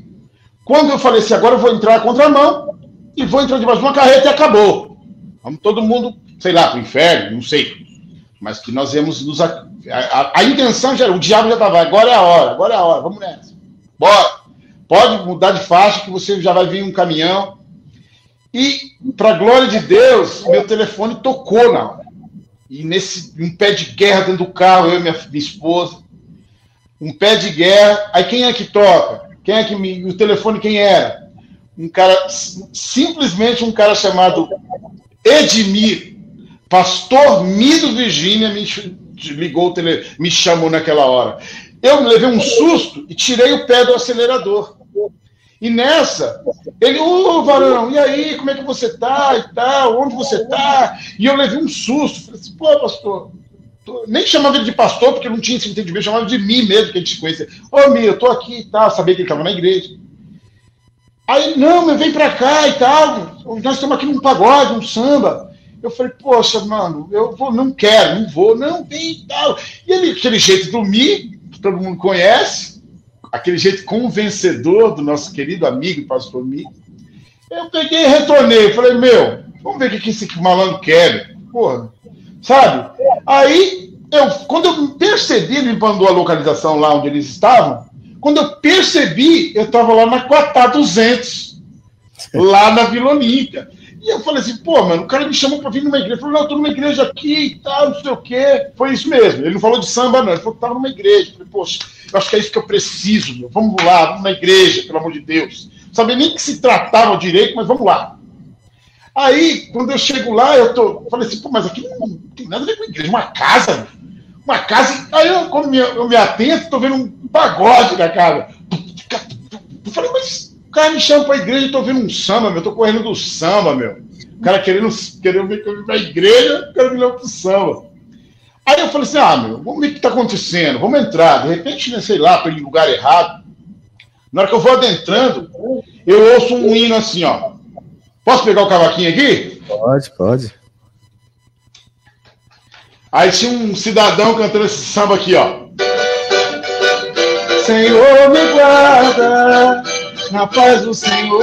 Quando eu falei assim, agora eu vou entrar contra a mão, e vou entrar debaixo de uma carreta e acabou. Vamos todo mundo, sei lá, para o inferno, não sei. Mas que nós íamos nos... A intenção já era, o diabo já estava, agora é a hora, vamos nessa. Bora. Pode mudar de faixa que você já vai vir um caminhão. E, para a glória de Deus, meu telefone tocou na hora. E nesse, um pé de guerra dentro do carro, eu e minha esposa. Um pé de guerra. Aí quem é que toca? Quem é que o telefone quem era? Um cara, simplesmente um cara chamado Edmir. Pastor Mido Virginia me chamou naquela hora. Eu me levei um susto e tirei o pé do acelerador. E nessa, ele, varão, e aí, como é que você tá e tal, onde você tá? E eu levei um susto, falei assim, pô, pastor, nem chamava ele de pastor, porque não tinha esse entendimento, chamava de mim mesmo, que a gente se conhecia. Ô, Mi, eu tô aqui e tal, sabia que ele tava na igreja. Aí, não, meu, vem pra cá e tal, nós estamos aqui num pagode, num samba. Eu falei, poxa, mano, eu vou, não quero, não vou, não, vem e tal. E ele, aquele jeito do Mi, que todo mundo conhece, aquele jeito convencedor do nosso querido amigo, pastor Mido, eu peguei e retornei, falei, meu, vamos ver o que esse malandro quer, porra, sabe? Aí, quando eu percebi, ele me mandou a localização lá onde eles estavam, quando eu percebi, eu estava lá na Coatá 200, lá na Vila Olímpia, e eu falei assim, pô, mano, o cara me chamou para vir numa igreja, ele falou, não, eu tô numa igreja aqui e tal, não sei o quê. Foi isso mesmo, ele não falou de samba, não, ele falou que tava numa igreja. Eu falei, poxa, eu acho que é isso que eu preciso, meu, vamos lá, vamos na igreja, pelo amor de Deus. Não sabia nem que se tratava direito, mas vamos lá. Aí, quando eu chego lá, eu falei assim, pô, mas aqui não tem nada a ver com igreja, uma casa. Aí, quando eu me atento, tô vendo um pagode da casa. Eu falei, mas o cara me chama pra igreja, eu tô vendo um samba, meu, tô correndo do samba, meu. O cara querendo ver que eu vim pra igreja, o cara me leva pro samba. Aí eu falei assim, meu, vamos ver o que tá acontecendo, vamos entrar. De repente, né, sei lá, peguei lugar errado. Na hora que eu vou adentrando, eu ouço um hino assim, ó. Posso pegar o cavaquinho aqui? Pode. Aí tinha um cidadão cantando esse samba aqui, ó. Senhor, me guarda, na paz do Senhor.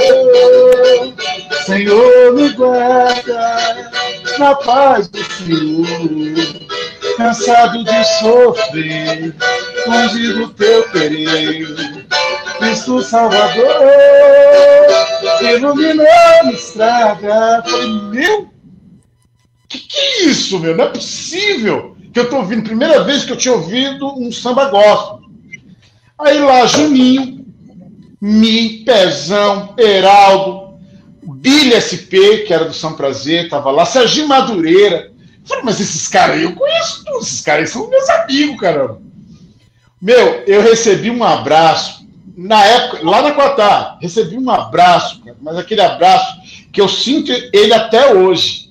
Senhor, me guarda, na paz do Senhor. Cansado de sofrer, longe do teu querer. Cristo Salvador, iluminou a estrada. Falei, meu, que é isso, meu? Não é possível que eu tô ouvindo. Primeira vez que eu tinha ouvido um samba gospel. Aí lá, Juninho, Mi, Pezão, Heraldo, Billy SP, que era do São Prazer, tava lá, Serginho Madureira. Falei, mas esses caras aí eu conheço todos, esses caras aí são meus amigos, caramba. Meu, eu recebi um abraço. Na época, lá na Coatá, recebi um abraço, cara, mas aquele abraço que eu sinto ele até hoje.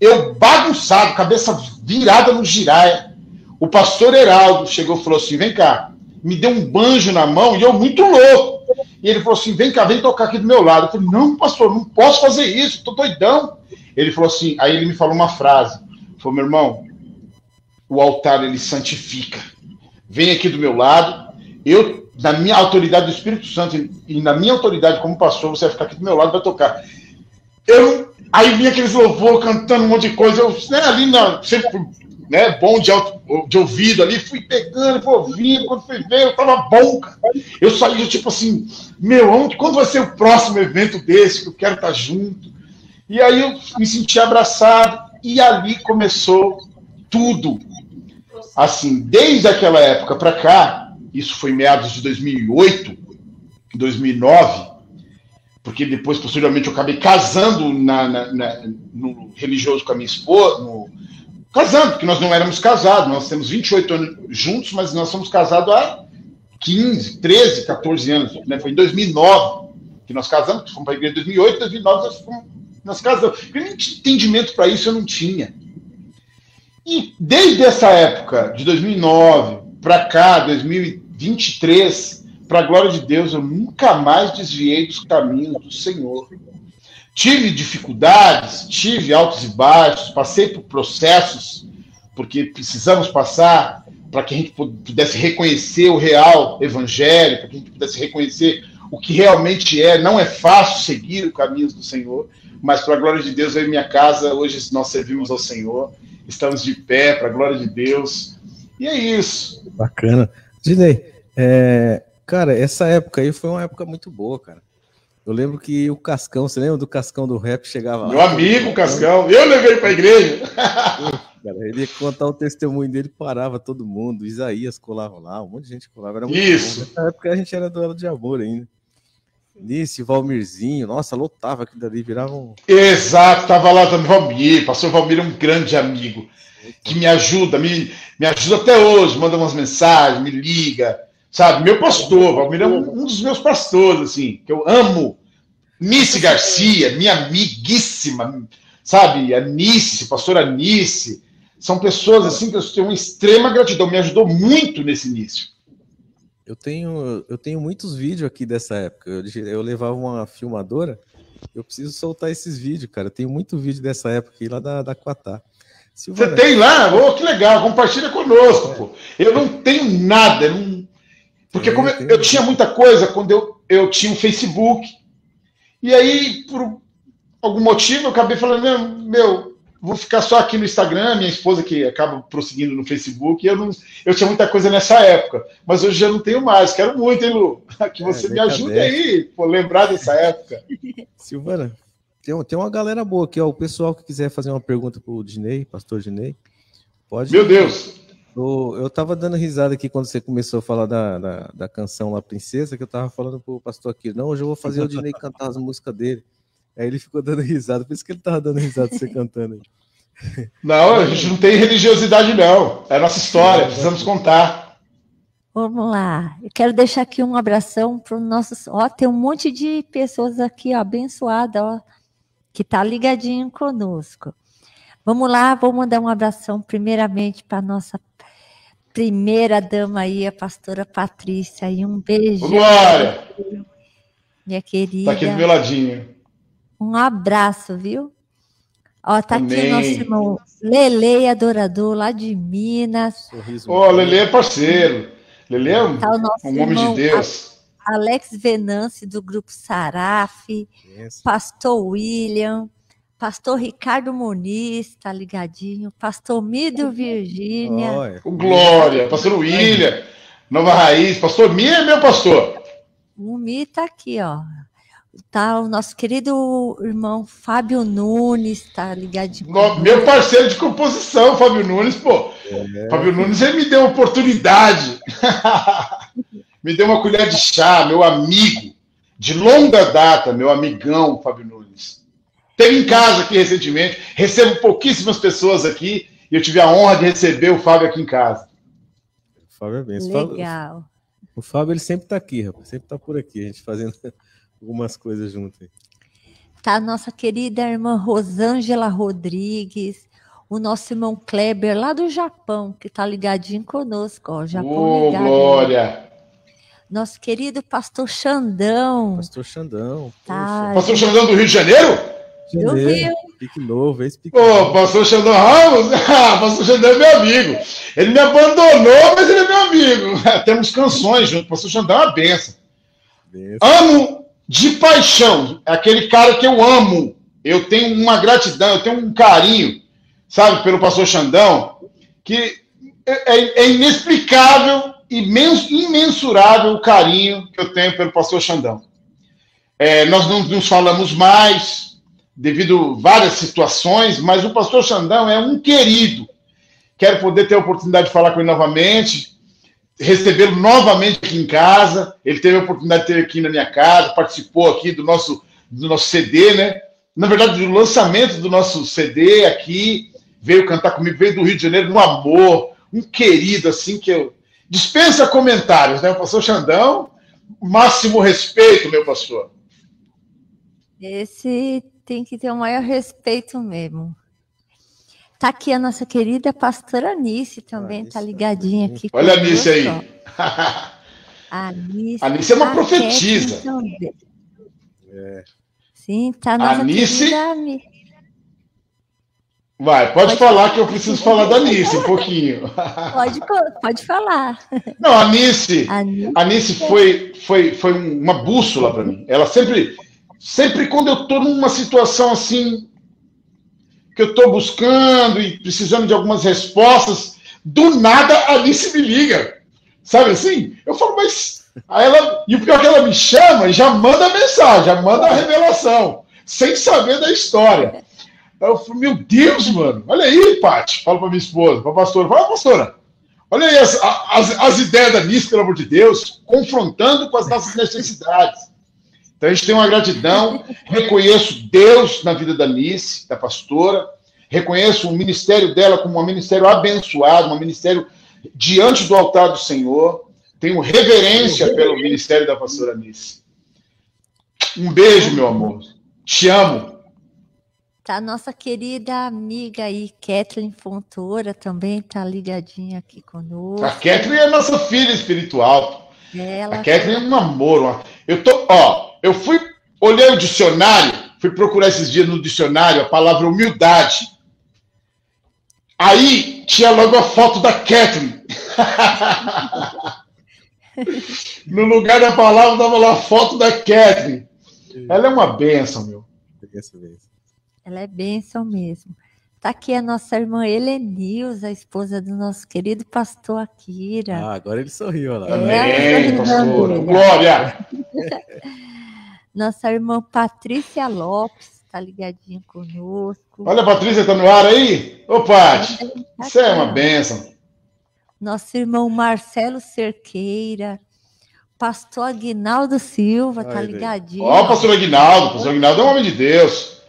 Eu bagunçado, cabeça virada no giraia. O pastor Heraldo chegou e falou assim, vem cá. Me deu um banjo na mão e eu muito louco. E ele falou assim, vem cá, vem tocar aqui do meu lado. Eu falei, não, pastor, não posso fazer isso, tô doidão. Ele falou assim, aí ele me falou uma frase. Ele falou, meu irmão, o altar, ele santifica. Vem aqui do meu lado, eu... na minha autoridade do Espírito Santo e na minha autoridade como pastor, você vai ficar aqui do meu lado e vai tocar. Aí vinha aqueles louvores cantando um monte de coisa, ali sempre bom de ouvido ali, fui pegando, fui ouvindo, quando fui ver, eu tava bom, cara. Eu saí tipo assim, meu, quando vai ser o próximo evento desse, que eu quero estar junto? E aí eu me senti abraçado e ali começou tudo. Assim, desde aquela época pra cá, isso foi em meados de 2008, 2009, porque depois, posteriormente, eu acabei casando no religioso com a minha esposa. Casando, porque nós não éramos casados, nós temos 28 anos juntos, mas nós somos casados há 15, 13, 14 anos. Né? Foi em 2009 que nós casamos, fomos para a igreja em 2008, 2009 nós casamos. Porque nem entendimento para isso eu não tinha. E desde essa época, de 2009, para cá, 2023, para a glória de Deus, eu nunca mais desviei dos caminhos do Senhor. Tive dificuldades, tive altos e baixos, passei por processos, porque precisamos passar para que a gente pudesse reconhecer o real evangelho, para que a gente pudesse reconhecer o que realmente é. Não é fácil seguir os caminhos do Senhor, mas para a glória de Deus, eu e minha casa, hoje nós servimos ao Senhor, estamos de pé, para a glória de Deus. E é isso. Bacana. Dinei, cara, essa época aí foi uma época muito boa, cara. Eu lembro que o Cascão, você lembra do Cascão do Rap? Chegava meu lá. Meu amigo, o Cascão. Eu levei pra igreja. Cara, ele ia contar o testemunho dele, parava todo mundo. Isaías colava lá, um monte de gente colava. Era muito isso. Bom. Nessa época a gente era duelo de amor ainda. Nice, Valmirzinho, nossa, lotava aqui dali, virava um... Exato, tava lá também, Valmir. Pastor Valmir é um grande amigo. Que me ajuda até hoje, manda umas mensagens, me liga, sabe? Meu pastor, Valmir é um dos meus pastores, assim, que eu amo. Anice Garcia, minha amiguíssima, sabe? Anice, pastora Anice, são pessoas, assim, que eu tenho uma extrema gratidão, me ajudou muito nesse início. Eu tenho muitos vídeos aqui dessa época, eu levava uma filmadora, eu preciso soltar esses vídeos, cara, eu tenho muito vídeo dessa época aqui, lá da Coatá. Silvana. Você tem lá? Oh, que legal, compartilha conosco, pô. Eu não tenho nada, porque como eu tinha muita coisa quando eu tinha o Facebook, e aí, por algum motivo, eu acabei falando, meu, vou ficar só aqui no Instagram, minha esposa que acaba prosseguindo no Facebook, e eu tinha muita coisa nessa época, mas hoje já não tenho mais, quero muito, hein, Lu? Que você me ajude aí, pô, lembrar dessa época. Silvana. Tem uma galera boa aqui, ó. O pessoal que quiser fazer uma pergunta pro Dinei, pastor Dinei, pode... Meu Deus! Eu tava dando risada aqui quando você começou a falar da canção lá, Princesa, que eu tava falando pro pastor aqui, não, hoje eu vou fazer o Dinei cantar as músicas dele. Aí ele ficou dando risada, por isso que ele tava dando risada você cantando aí. Não, a gente não tem religiosidade, não. É a nossa história, precisamos contar. Vamos lá. Eu quero deixar aqui um abração para os nossos... Ó, tem um monte de pessoas aqui, ó, abençoada, ó, que tá ligadinho conosco. Vamos lá, vou mandar um abração primeiramente para nossa primeira dama aí, a pastora Patrícia, e um beijo. Glória! Minha querida. Tá aqui do meu ladinho. Um abraço, viu? Ó, tá Amém. Aqui o nosso irmão Lele, adorador, lá de Minas. Ó, Lele é parceiro. Lele é um, tá um homem de Deus. Alex Venance, do Grupo Saraf. Yes. Pastor William. Pastor Ricardo Muniz, tá ligadinho. Pastor Mido Virginia. O Glória. Pastor William. Nova Raiz. Pastor Mi é meu pastor. O Mi tá aqui, ó. Tá, o nosso querido irmão Fábio Nunes, tá ligadinho. Meu parceiro de composição, Fábio Nunes, pô. É. Fábio Nunes, ele me deu uma oportunidade. Me deu uma colher de chá, meu amigo. De longa data, meu amigão, Fábio Nunes. Teve em casa aqui recentemente. Recebo pouquíssimas pessoas aqui. E eu tive a honra de receber o Fábio aqui em casa. O Fábio é bem. Legal. O Fábio, ele sempre tá aqui, rapaz. Sempre tá por aqui, a gente fazendo... algumas coisas juntas. Tá, nossa querida irmã Rosângela Rodrigues, o nosso irmão Kleber, lá do Japão, que tá ligadinho conosco, ó. Japão ligado. Glória! Nosso querido Pastor Xandão. Pastor Xandão. Tá, Pastor Xandão do Rio de Janeiro? Do Rio. Pique Novo, esse Pique Novo. Ô, Pastor Xandão Ramos? Ah, Pastor Xandão é meu amigo. Ele me abandonou, mas ele é meu amigo. Temos canções junto. Pastor Xandão é uma benção. Amo de paixão, aquele cara que eu amo, eu tenho uma gratidão, eu tenho um carinho, sabe, pelo pastor Xandão, que é inexplicável, imensurável o carinho que eu tenho pelo pastor Xandão. É, nós não nos falamos mais, devido a várias situações, mas o pastor Xandão é um querido. Quero poder ter a oportunidade de falar com ele novamente, recebê-lo novamente aqui em casa. Ele teve a oportunidade de ter aqui na minha casa, participou aqui do nosso CD, né? Na verdade, do lançamento do nosso CD aqui, veio cantar comigo, veio do Rio de Janeiro, no amor, um querido, assim, que eu... Dispensa comentários, né? O pastor Xandão, máximo respeito, meu pastor. Esse tem que ter o maior respeito mesmo. Tá aqui a nossa querida pastora Anice também, tá ligadinha aqui. Olha a Anice aí. A Anice é uma profetisa. É. Sim, tá na Anice. Querida... Vai, pode falar que eu preciso falar da Anice um pouquinho. Pode falar. Não, a Anice, foi uma bússola para mim. Ela sempre quando eu tô numa situação assim, que eu estou buscando e precisando de algumas respostas, do nada a Anice me liga. Sabe assim? Eu falo, mas... Aí ela... E o pior é que ela me chama e já manda a mensagem, já manda a revelação, sem saber da história. Aí eu falo, meu Deus, mano, olha aí, Paty. Falo para minha esposa, para a pastora. Fala, pastora, olha aí as ideias da Anice, pelo amor de Deus, confrontando com as nossas necessidades. Então, a gente tem uma gratidão, reconheço Deus na vida da Anice, da pastora, reconheço o ministério dela como um ministério abençoado, um ministério diante do altar do Senhor, tenho reverência pelo ministério da pastora Anice. Um beijo, meu amor, te amo. Tá, nossa querida amiga aí, Kathleen Fontoura, também tá ligadinha aqui conosco. A Kathleen é nossa filha espiritual. Ela... A Kathleen é um amor, eu tô, ó... Eu fui, olhei o dicionário, fui procurar esses dias no dicionário a palavra humildade. Aí tinha logo a foto da Kathleen. No lugar da palavra, dava lá a foto da Kathleen. Ela é uma bênção, meu. Ela é bênção mesmo. Tá aqui a nossa irmã Helenilza, a esposa do nosso querido pastor Akira. Ah, agora ele sorriu, olha lá. Amém, pastor. Glória! Nossa irmã Patrícia Lopes está ligadinha conosco. Olha, a Patrícia está no ar aí? Ô, Paty, isso é uma bênção. Nosso irmão Marcelo Cerqueira, Pastor Aguinaldo Silva, tá ligadinho. Ó, pastor Aguinaldo é um homem de Deus.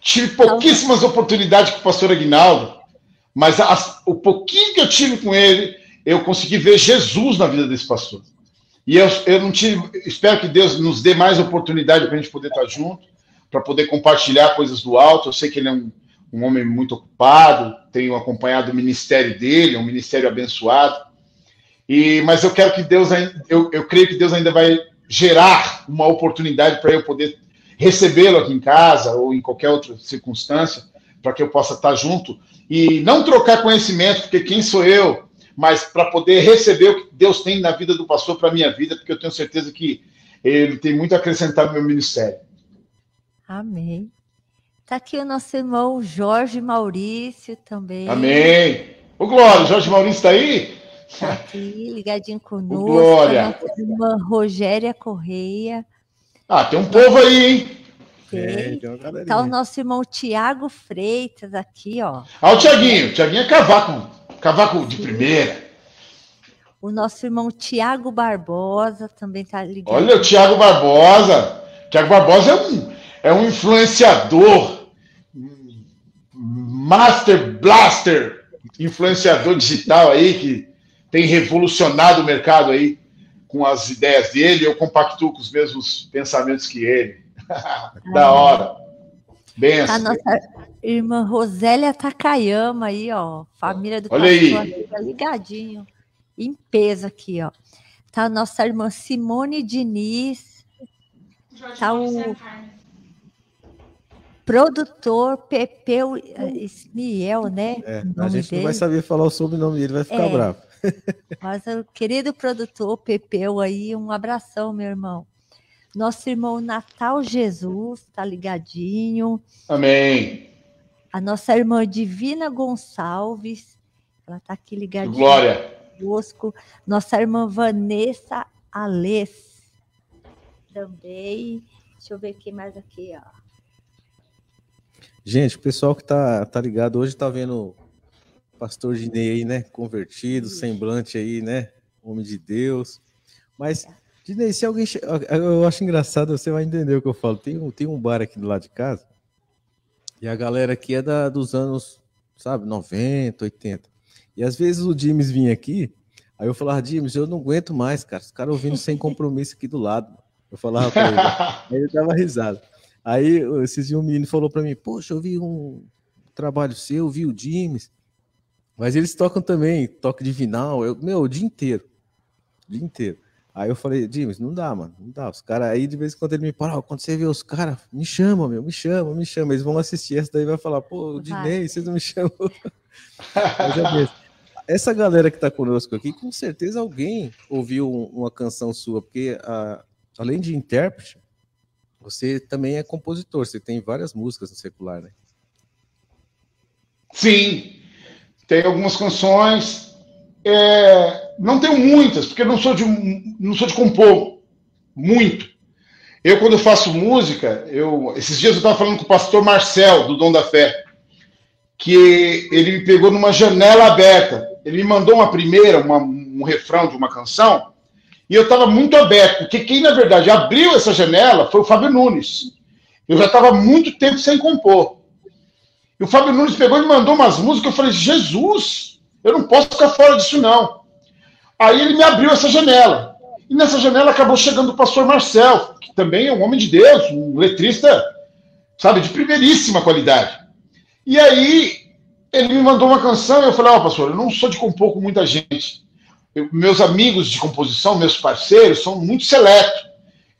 Tive pouquíssimas oportunidades com o pastor Aguinaldo, mas o pouquinho que eu tive com ele, eu consegui ver Jesus na vida desse pastor. E eu não tive, espero que Deus nos dê mais oportunidade para a gente poder estar junto, para poder compartilhar coisas do alto. Eu sei que ele é um homem muito ocupado, tenho acompanhado o ministério dele, é um ministério abençoado. Mas eu quero que Deus, eu creio que Deus ainda vai gerar uma oportunidade para eu poder recebê-lo aqui em casa ou em qualquer outra circunstância, para que eu possa estar junto e não trocar conhecimento, porque quem sou eu, mas para poder receber o que Deus tem na vida do pastor para a minha vida, porque eu tenho certeza que ele tem muito a acrescentar no meu ministério. Amém. Está aqui o nosso irmão Jorge Maurício também. Amém. Ô, Glória, o Jorge Maurício está aí? Tá aqui, ligadinho conosco. Glória. A irmã Rogéria Correia. Ah, tem um povo aí, hein? Tá o nosso irmão Thiago Freitas aqui, ó. Ah, o Thiaguinho. O Thiaguinho é cavaco de primeira. O nosso irmão Thiago Barbosa também tá ligado. Olha o Thiago Barbosa. O Thiago Barbosa é um influenciador, master blaster, influenciador digital aí, que tem revolucionado o mercado aí com as ideias dele. Eu compactuo com os mesmos pensamentos que ele. Da hora. Benção. A nossa irmã Rosélia Takayama aí, ó. Família do pastor ligadinho. Em peso aqui, ó. Tá a nossa irmã Simone Diniz. Tá o produtor Pepeu Ismiel, né? A gente não vai saber falar o sobrenome dele, vai ficar bravo. Mas o querido produtor Pepeu aí, um abração, meu irmão. Nosso irmão Natal Jesus, tá ligadinho. Amém. A nossa irmã Divina Gonçalves, ela tá aqui ligadinha. Glória. Conosco. Nossa irmã Vanessa Alês, também. Deixa eu ver quem mais aqui, ó. Gente, o pessoal que tá ligado hoje tá vendo o pastor Dinei aí, né? Convertido, semblante aí, né? Homem de Deus. Mas... Dinei, se alguém... Eu acho engraçado, você vai entender o que eu falo. Tem um bar aqui do lado de casa, e a galera aqui é dos anos, sabe, 90, 80. E às vezes o Dimes vinha aqui, aí eu falava, Dimes, eu não aguento mais, cara. Os caras ouvindo Sem Compromisso aqui do lado. Eu falava pra ele. Aí ele dava risada. Aí esses dias um menino falou pra mim, poxa, eu vi um trabalho seu, eu vi o Dimes. Mas eles tocam também, Toque Divinal, o dia inteiro. O dia inteiro. Aí eu falei, Dimas, não dá, mano, não dá. Os caras aí, de vez em quando, ele me fala, quando você vê os caras, me chama, meu, me chama. Eles vão assistir essa daí vai falar, pô, o Dinei, vocês não me chamam. Essa galera que tá conosco aqui, com certeza alguém ouviu uma canção sua, porque além de intérprete, você também é compositor, você tem várias músicas no secular, né? Sim, tem algumas canções... não tenho muitas, porque eu não sou de compor muito. Eu, quando faço música, esses dias eu estava falando com o pastor Marcel, do Dom da Fé, que ele me pegou numa janela aberta. Ele me mandou uma primeira, um refrão de uma canção, e eu estava muito aberto, porque quem, na verdade, abriu essa janela foi o Fábio Nunes. Eu já estava muito tempo sem compor. E o Fábio Nunes pegou e me mandou umas músicas, eu falei, Jesus... Eu não posso ficar fora disso, não. Aí ele me abriu essa janela. E nessa janela acabou chegando o pastor Marcel, que também é um homem de Deus, um letrista, sabe, de primeiríssima qualidade. E aí ele me mandou uma canção e eu falei, pastor, eu não sou de compor com muita gente. Meus amigos de composição, meus parceiros, são muito seletos.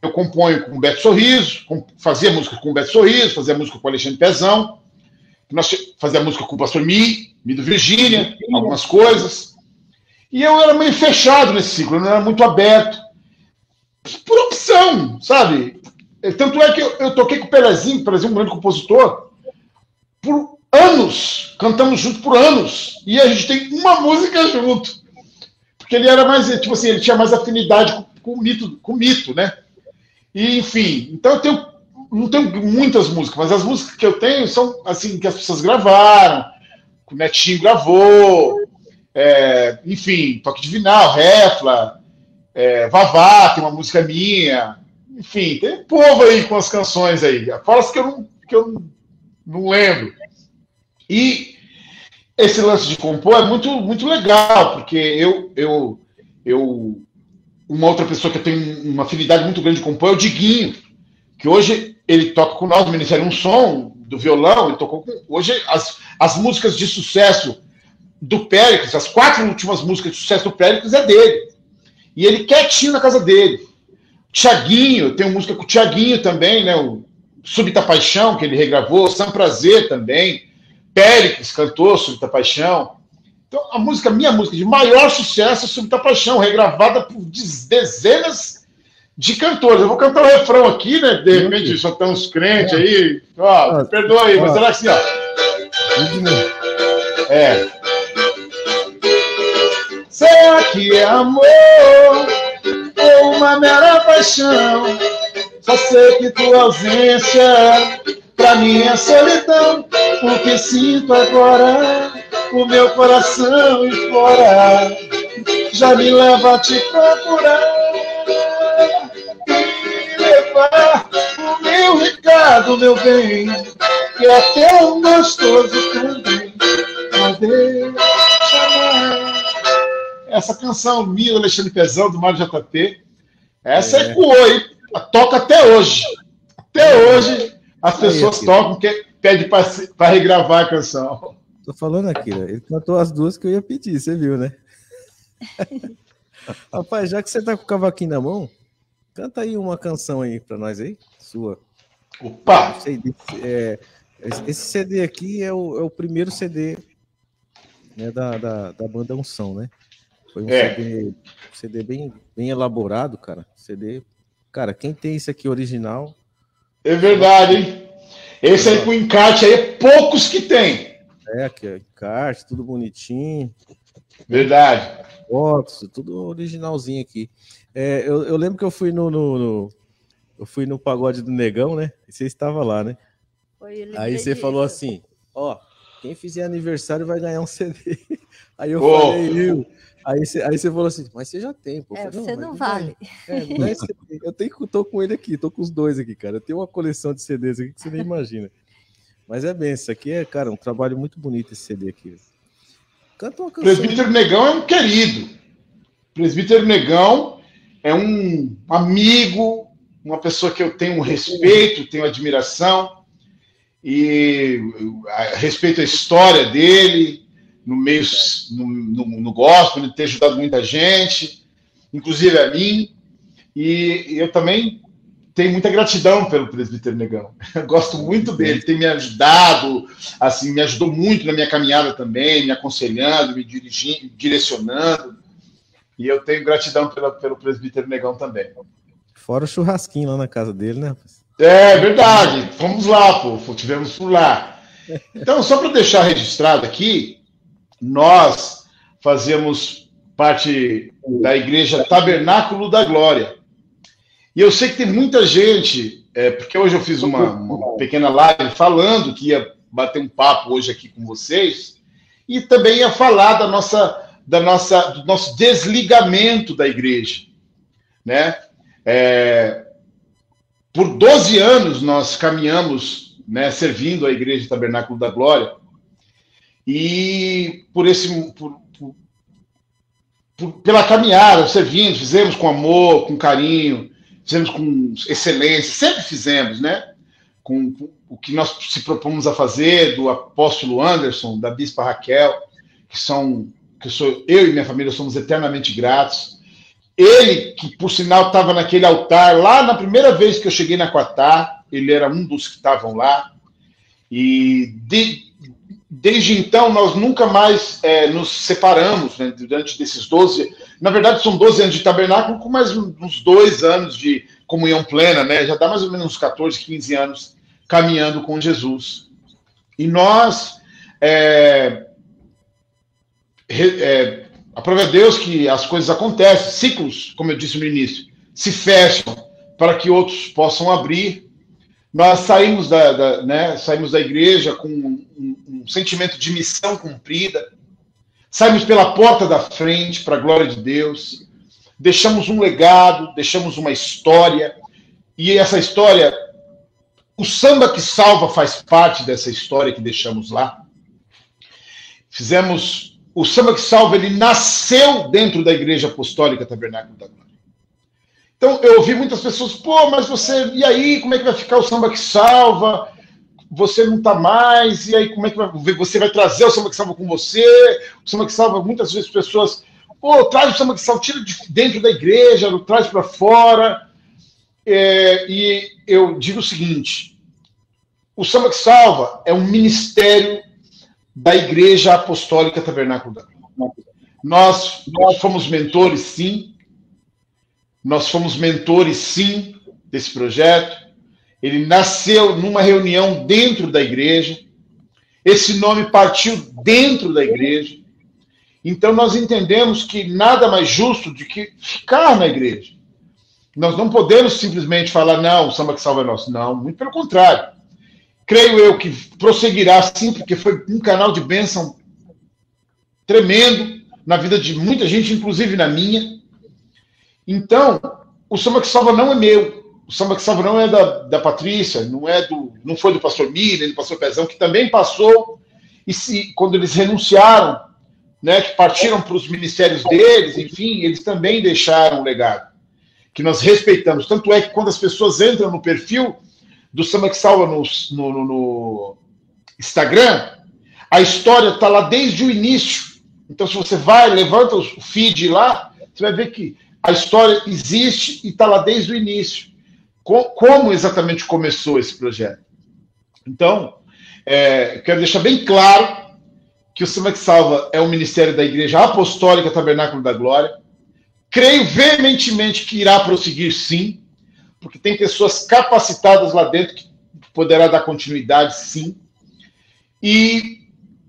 Eu componho com o Beto Sorriso, fazia música com o Beto Sorriso, fazia música com o Alexandre Pezão, fazia música com o pastor Mido Virginia, algumas coisas. E eu era meio fechado nesse ciclo, eu não era muito aberto. Por opção, sabe? Tanto é que eu toquei com o Pelezinho, um grande compositor, por anos. Cantamos junto por anos. E a gente tem uma música junto. Porque ele era mais, tipo assim, ele tinha mais afinidade com o mito, né? E, enfim, então eu não tenho muitas músicas, mas as músicas que eu tenho são, assim, que as pessoas gravaram, o Netinho gravou, enfim, Toque Divinal, Refla, Vavá, tem uma música minha. Enfim, tem um povo aí com as canções aí. Fala que eu não lembro. E esse lance de compor é muito, muito legal, porque uma outra pessoa que eu tenho uma afinidade muito grande de compor é o Diguinho, que hoje ele toca com nós no Ministério Um Som, do violão, ele tocou com... Hoje as músicas de sucesso do Péricles, as 4 últimas músicas de sucesso do Péricles é dele. E ele quietinho na casa dele. Thiaguinho, tem uma música com o Thiaguinho também, né? O Súbita Paixão, que ele regravou, São Prazer também, Péricles cantou Súbita Paixão. Então, a música, minha música de maior sucesso é Súbita Paixão, regravada por dezenas de cantores. Eu vou cantar o refrão aqui, né? De repente só tem uns crentes aí. Ó, perdoa aí, mas será que assim, ó. Será que é amor ou uma mera paixão? Só sei que tua ausência pra mim é solidão. O que sinto agora, o meu coração explora, já me leva a te procurar e levar o meu recado, meu bem, que é tão gostoso também poder chamar. Essa canção minha, Alexandre Pezão, do Mário JP, essa ecoou, hein? Toca até hoje. Até hoje as pessoas tocam, porque pedem para regravar a canção. Tô falando aqui, né? Ele cantou as duas que eu ia pedir, você viu, né? Rapaz, já que você tá com o cavaquinho na mão, canta aí uma canção aí para nós aí, sua. Opa! Esse CD aqui é o primeiro CD, né, da banda Um Som, né? Foi um CD bem elaborado, cara. CD, cara, quem tem isso aqui original... É verdade, hein? Esse aí com encarte aí, é poucos que tem. Aqui é encarte, tudo bonitinho. Verdade. Box, tudo originalzinho aqui. Eu lembro que eu fui no pagode do Negão, né? E você estava lá, né? Aí você falou assim, ó, quem fizer aniversário vai ganhar um CD. Aí eu falei, Aí você falou assim, mas você já tem, pô. Você não vale. Eu tô com ele aqui, tô com os dois aqui, cara. Eu tenho uma coleção de CDs aqui que você nem imagina. Mas é bem, isso aqui é, cara, um trabalho muito bonito esse CD aqui. Canta uma canção. Presbítero Negão é um querido. Presbítero Negão é um amigo, uma pessoa que eu tenho um respeito, tenho admiração, e respeito a história dele, no gospel, ele ter ajudado muita gente, inclusive a mim, e eu também tenho muita gratidão pelo presbítero Negão. Eu gosto muito dele, tem me ajudado, assim, me ajudou muito na minha caminhada também, me aconselhando, me dirigindo, direcionando, e eu tenho gratidão pelo presbítero Negão também. Fora o churrasquinho lá na casa dele, né? É verdade, fomos lá, pô, tivemos por lá. Então, só para deixar registrado aqui, nós fazemos parte da Igreja Tabernáculo da Glória. E eu sei que tem muita gente, porque hoje eu fiz uma pequena live falando que ia bater um papo hoje aqui com vocês, e também ia falar do nosso desligamento da igreja, né? Por 12 anos nós caminhamos, né, servindo a Igreja Tabernáculo da Glória. E pela caminhada, servindo, fizemos com amor, com carinho, fizemos com excelência, sempre fizemos, né? Com o que nós se propomos a fazer, do apóstolo Anderson, da bispa Raquel, eu e minha família somos eternamente gratos. Ele, que por sinal estava naquele altar, lá na primeira vez que eu cheguei na Coatá, ele era um dos que estavam lá, e desde então, nós nunca mais nos separamos, né, durante desses 12... Na verdade, são 12 anos de tabernáculo, com mais uns 2 anos de comunhão plena, né? Já dá mais ou menos uns 14, 15 anos caminhando com Jesus. E nós... aprova Deus que as coisas acontecem, ciclos, como eu disse no início, se fecham para que outros possam abrir. Nós saímos saímos da igreja com um sentimento de missão cumprida, saímos pela porta da frente, para a glória de Deus, deixamos um legado, deixamos uma história, e essa história, o Samba que Salva faz parte dessa história que deixamos lá. Fizemos, o Samba que Salva, ele nasceu dentro da Igreja Apostólica Tabernáculo da Glória. Então, eu ouvi muitas pessoas, pô, mas você, e aí, como é que vai ficar o Samba que Salva? Você não tá mais, e aí como é que vai, você vai trazer o Samba que Salva com você? O Samba que Salva, muitas vezes pessoas, pô, traz o Samba que Salva, tira de dentro da igreja, traz para fora. E eu digo o seguinte, o Samba que Salva é um ministério da Igreja Apostólica Tabernáculo da Glória. Nós fomos mentores, sim. Nós fomos mentores, sim, desse projeto. Ele nasceu numa reunião dentro da igreja. Esse nome partiu dentro da igreja. Então, nós entendemos que nada mais justo do que ficar na igreja. Nós não podemos simplesmente falar, não, o Samba que Salva é nosso. Não, muito pelo contrário. Creio eu que prosseguirá, sim, porque foi um canal de bênção tremendo na vida de muita gente, inclusive na minha. Então, o Samba que Salva não é meu. O Samba que Salva não é da Patrícia, não foi do Pastor Mido, nem do Pastor Pezão, que também passou, e quando eles renunciaram, né, que partiram para os ministérios deles, enfim, eles também deixaram um legado, que nós respeitamos. Tanto é que quando as pessoas entram no perfil do Samba que Salva no Instagram, a história está lá desde o início. Então, se você vai, levanta o feed lá, você vai ver que a história existe e está lá desde o início. Como exatamente começou esse projeto. Então, quero deixar bem claro que o Samba que Salva é um ministério da Igreja Apostólica Tabernáculo da Glória. Creio veementemente que irá prosseguir, sim, porque tem pessoas capacitadas lá dentro que poderá dar continuidade, sim. E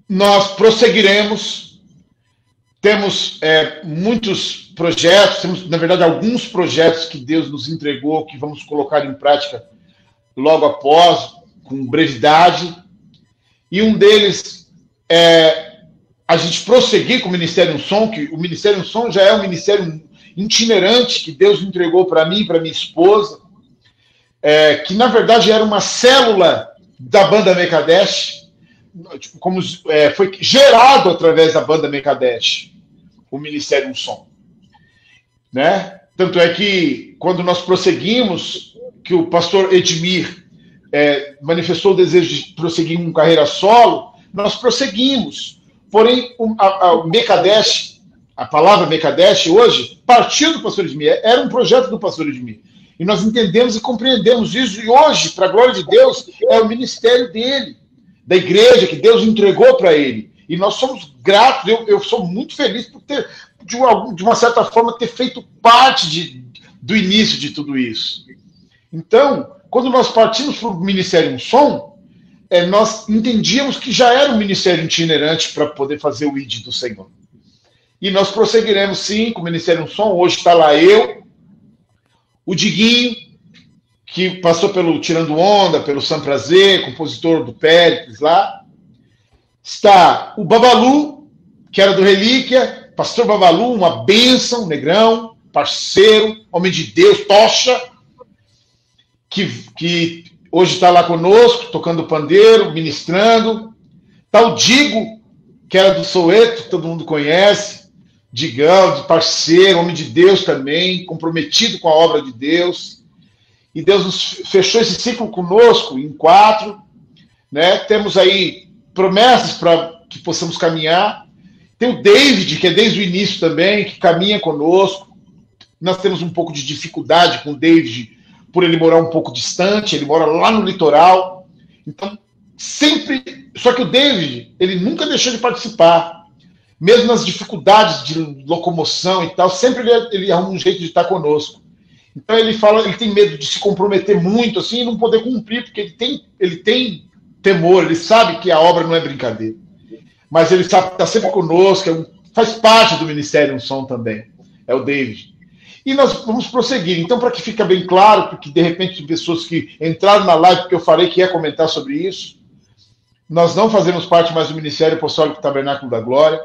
nós prosseguiremos. Temos muitos projetos, temos, na verdade, alguns projetos que Deus nos entregou, que vamos colocar em prática logo após, com brevidade, e um deles é a gente prosseguir com o Ministério Um Som, que o Ministério Um Som já é um ministério itinerante que Deus entregou para mim, para minha esposa, que, na verdade, era uma célula da banda Mekadesh, tipo, como foi gerado através da banda Mekadesh, o Ministério Um Som. Né? Tanto é que, quando nós prosseguimos, que o pastor Edmir manifestou o desejo de prosseguir uma carreira solo, nós prosseguimos. Porém, o Mekadesh, a palavra Mekadesh hoje, partiu do pastor Edmir, era um projeto do pastor Edmir. E nós entendemos e compreendemos isso, e hoje, para a glória de Deus, é o ministério dele, da igreja, que Deus entregou para ele. E nós somos gratos, eu sou muito feliz por ter, de uma certa forma, ter feito parte do início de tudo isso. Então, quando nós partimos para o Ministério Um Som, nós entendíamos que já era um ministério itinerante para poder fazer o ID do Senhor. E nós prosseguiremos, sim, com o Ministério Um Som. Hoje está lá eu, o Diguinho, que passou pelo Tirando Onda, pelo São Prazer, compositor do Péricles lá. Está o Babalu, que era do Relíquia, pastor Babalu, uma bênção, negrão, parceiro, homem de Deus, tocha, que hoje está lá conosco, tocando pandeiro, ministrando. Está o Digo, que era do Soweto, todo mundo conhece, Digão, parceiro, homem de Deus também, comprometido com a obra de Deus. E Deus nos fechou esse ciclo conosco em 4, né? Temos aí promessas para que possamos caminhar. Tem o David, que é desde o início também, que caminha conosco. Nós temos um pouco de dificuldade com o David, por ele morar um pouco distante, ele mora lá no litoral. Então, sempre... Só que o David, ele nunca deixou de participar. Mesmo nas dificuldades de locomoção e tal, sempre ele arruma um jeito de estar conosco. Então, ele fala, ele tem medo de se comprometer muito, assim, e não poder cumprir, porque ele tem temor, ele sabe que a obra não é brincadeira, mas ele sabe que está sempre conosco, faz parte do Ministério Um Som também, é o David. E nós vamos prosseguir, então, para que fique bem claro, porque de repente pessoas que entraram na live, porque eu falei que ia comentar sobre isso, nós não fazemos parte mais do Ministério Apostólico Tabernáculo da Glória,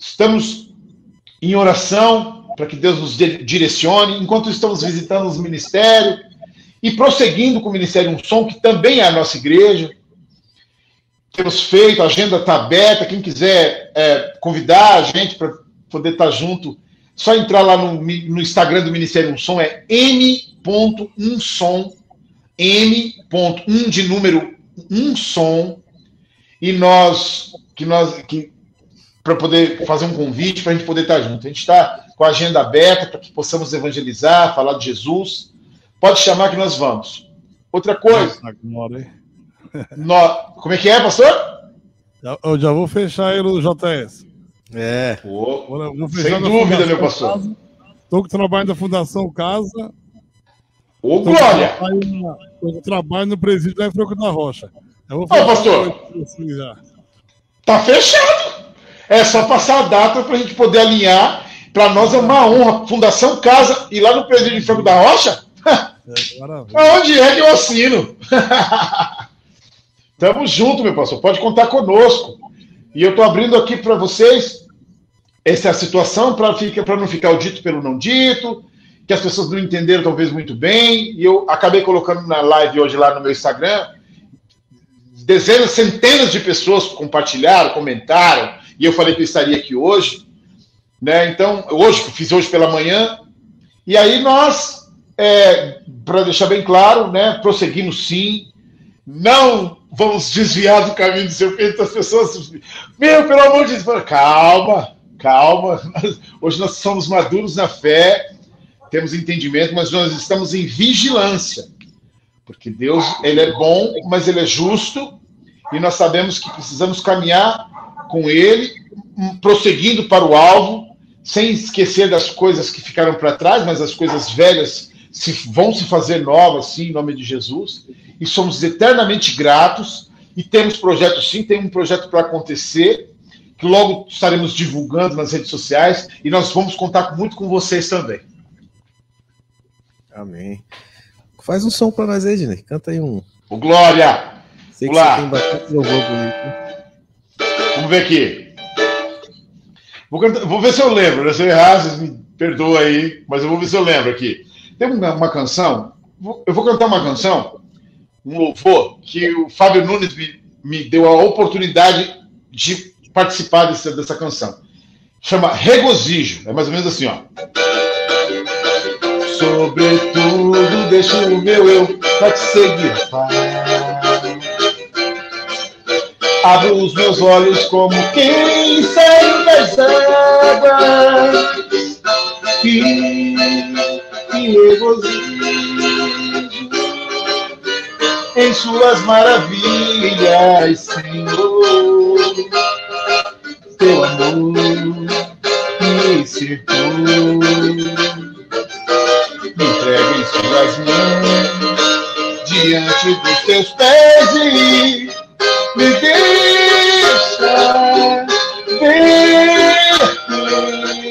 estamos em oração, para que Deus nos direcione, enquanto estamos visitando os ministérios e prosseguindo com o Ministério Um Som, que também é a nossa igreja. Temos feito, a agenda está aberta, quem quiser convidar a gente para poder estar junto, só entrar lá no Instagram do Ministério Um Som, é m.umsom, m.1 de número um som, e nós para poder fazer um convite, para a gente poder estar junto. A gente está com a agenda aberta para que possamos evangelizar, falar de Jesus. Pode chamar que nós vamos. Outra coisa... Como é que é, pastor? Eu já vou fechar aí no JS. É. Vou fechar. Sem dúvida, meu pastor. Estou com o trabalho da Fundação Casa. Ô, Glória! Eu trabalho no presídio da Franco da Rocha. Ô, pastor! Tá fechado! É só passar a data para a gente poder alinhar. Para nós é uma honra. Fundação Casa e lá no presídio de Franco da Rocha? Onde é que eu assino? Tamo junto, meu pastor. Pode contar conosco. E eu estou abrindo aqui para vocês essa situação para não ficar o dito pelo não dito, que as pessoas não entenderam talvez muito bem, e eu acabei colocando na live hoje lá no meu Instagram, dezenas, centenas de pessoas compartilharam, comentaram, e eu falei que eu estaria aqui hoje, né? Então, fiz hoje pela manhã, e aí nós, para deixar bem claro, né, prosseguimos sim, não vamos desviar do caminho do seu peito, as pessoas, pelo amor de Deus, calma, hoje nós somos maduros na fé, temos entendimento, mas nós estamos em vigilância, porque Deus, ele é bom, mas ele é justo, e nós sabemos que precisamos caminhar com ele, prosseguindo para o alvo, sem esquecer das coisas que ficaram para trás, mas as coisas velhas vão se fazer novas, sim, em nome de Jesus, e somos eternamente gratos, e temos projetos, sim, tem um projeto para acontecer, que logo estaremos divulgando nas redes sociais, e nós vamos contar muito com vocês também. Amém. Faz um som pra nós aí, Dinei. Canta aí um. Ô, Glória! Sei que você tem bastante louvor bonito. Vamos ver aqui. Vou ver se eu lembro, né? Se eu errar, vocês me perdoam aí, mas eu vou ver se eu lembro aqui. Tem uma canção, eu vou cantar uma canção, um louvor, que o Fábio Nunes me deu a oportunidade de participar dessa canção. Chama Regozijo. É mais ou menos assim, ó. Sobretudo deixo o meu eu pra te seguir, Pai. Abro os meus olhos como quem sai das águas e regozijo em suas maravilhas, Senhor. Teu amor me cercou, me entrego em suas mãos, diante dos teus pés e me deixa ver quem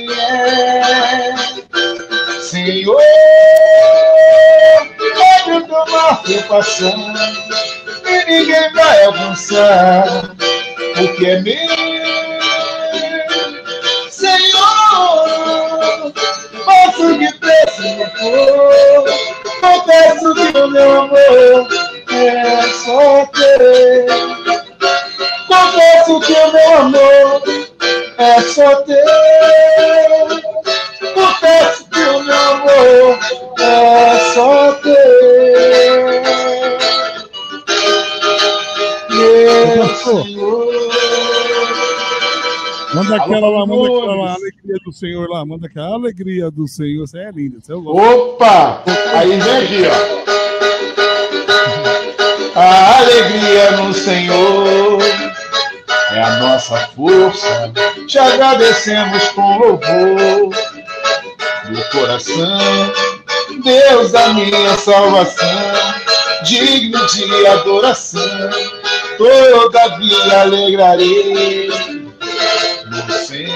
é. Senhor, abre o teu mar que eu passar, e ninguém vai alcançar o que é meu. Faço que preço não for, confesso que o meu amor é só teu. Confesso que o meu amor é só teu. Confesso que o meu amor é só teu. Senhor. Manda aquela alegria do Senhor lá, manda aquela alegria do Senhor, você é linda. Opa! Aí vem aqui, ó. A alegria no Senhor é a nossa força, te agradecemos com louvor do coração, Deus da minha salvação, digno de adoração, todavia alegrarei no Senhor.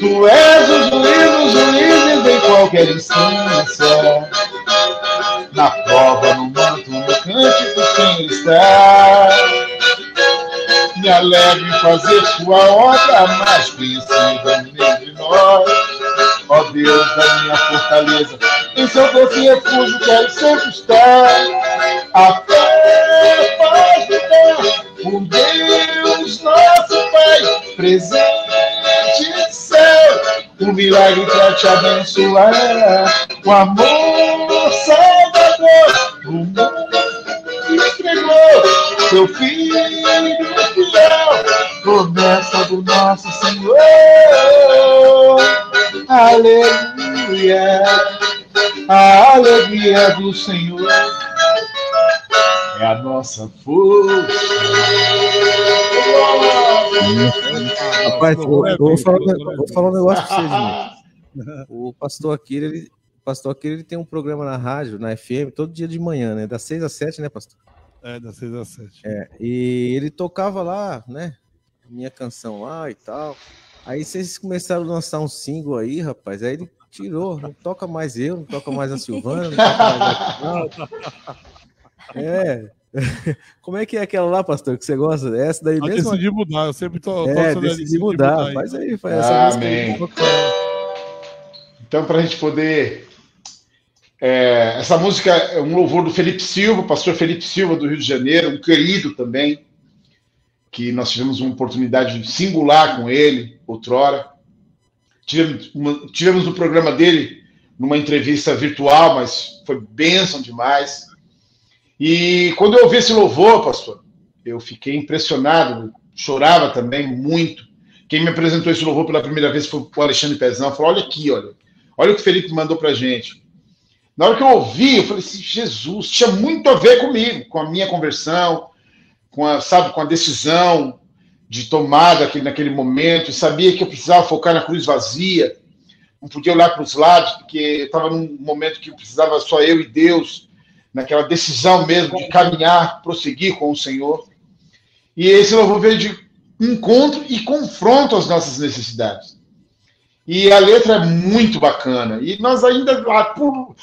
Tu és o juiz em qualquer instância, na prova, no manto, no cântico, quem está. Me alegro fazer sua obra mais conhecida no meio de nós. Ó Deus da minha fortaleza, em seu doce refúgio quero sempre estar. A fé faz lutar com Deus nosso Pai, presente no céu, o milagre pra te abençoar. O amor salvador o mundo entregou, seu filho fiel, promessa do nosso Senhor. Aleluia, a alegria do Senhor é a nossa força. Rapaz, vou falar um negócio pra vocês, né? O pastor Akira, ele tem um programa na rádio, na FM, todo dia de manhã, né? Das 6 às 7, né, pastor? É, das 6 às 7. É, e ele tocava lá, né? Minha canção lá e tal. Aí vocês começaram a lançar um single aí, rapaz. Aí ele tirou, não toca mais eu, não toca mais a Silvana, não toca mais a... É... Como é que é aquela lá, pastor, que você gosta? Essa daí mesmo? Eu decidi mudar, eu sempre tô decidi mudar, faz aí, faz essa música. Então, para a gente poder... essa música é um louvor do Felipe Silva, pastor Felipe Silva do Rio de Janeiro, um querido também, que nós tivemos uma oportunidade singular com ele, outrora. Tivemos no programa dele, numa entrevista virtual, mas foi bênção demais. E quando eu ouvi esse louvor, pastor, eu fiquei impressionado, chorava também muito. Quem me apresentou esse louvor pela primeira vez foi o Alexandre Pezão, falou, olha aqui, olha o que o Felipe mandou pra gente. Na hora que eu ouvi, eu falei assim, Jesus, tinha muito a ver comigo, com a minha conversão, com a decisão de tomada naquele momento. Eu sabia que eu precisava focar na cruz vazia, não podia olhar para os lados, porque eu estava num momento que eu precisava só eu e Deus, naquela decisão mesmo de caminhar, prosseguir com o Senhor. E esse louvor veio de encontro e confronto às nossas necessidades. E a letra é muito bacana. E nós ainda, por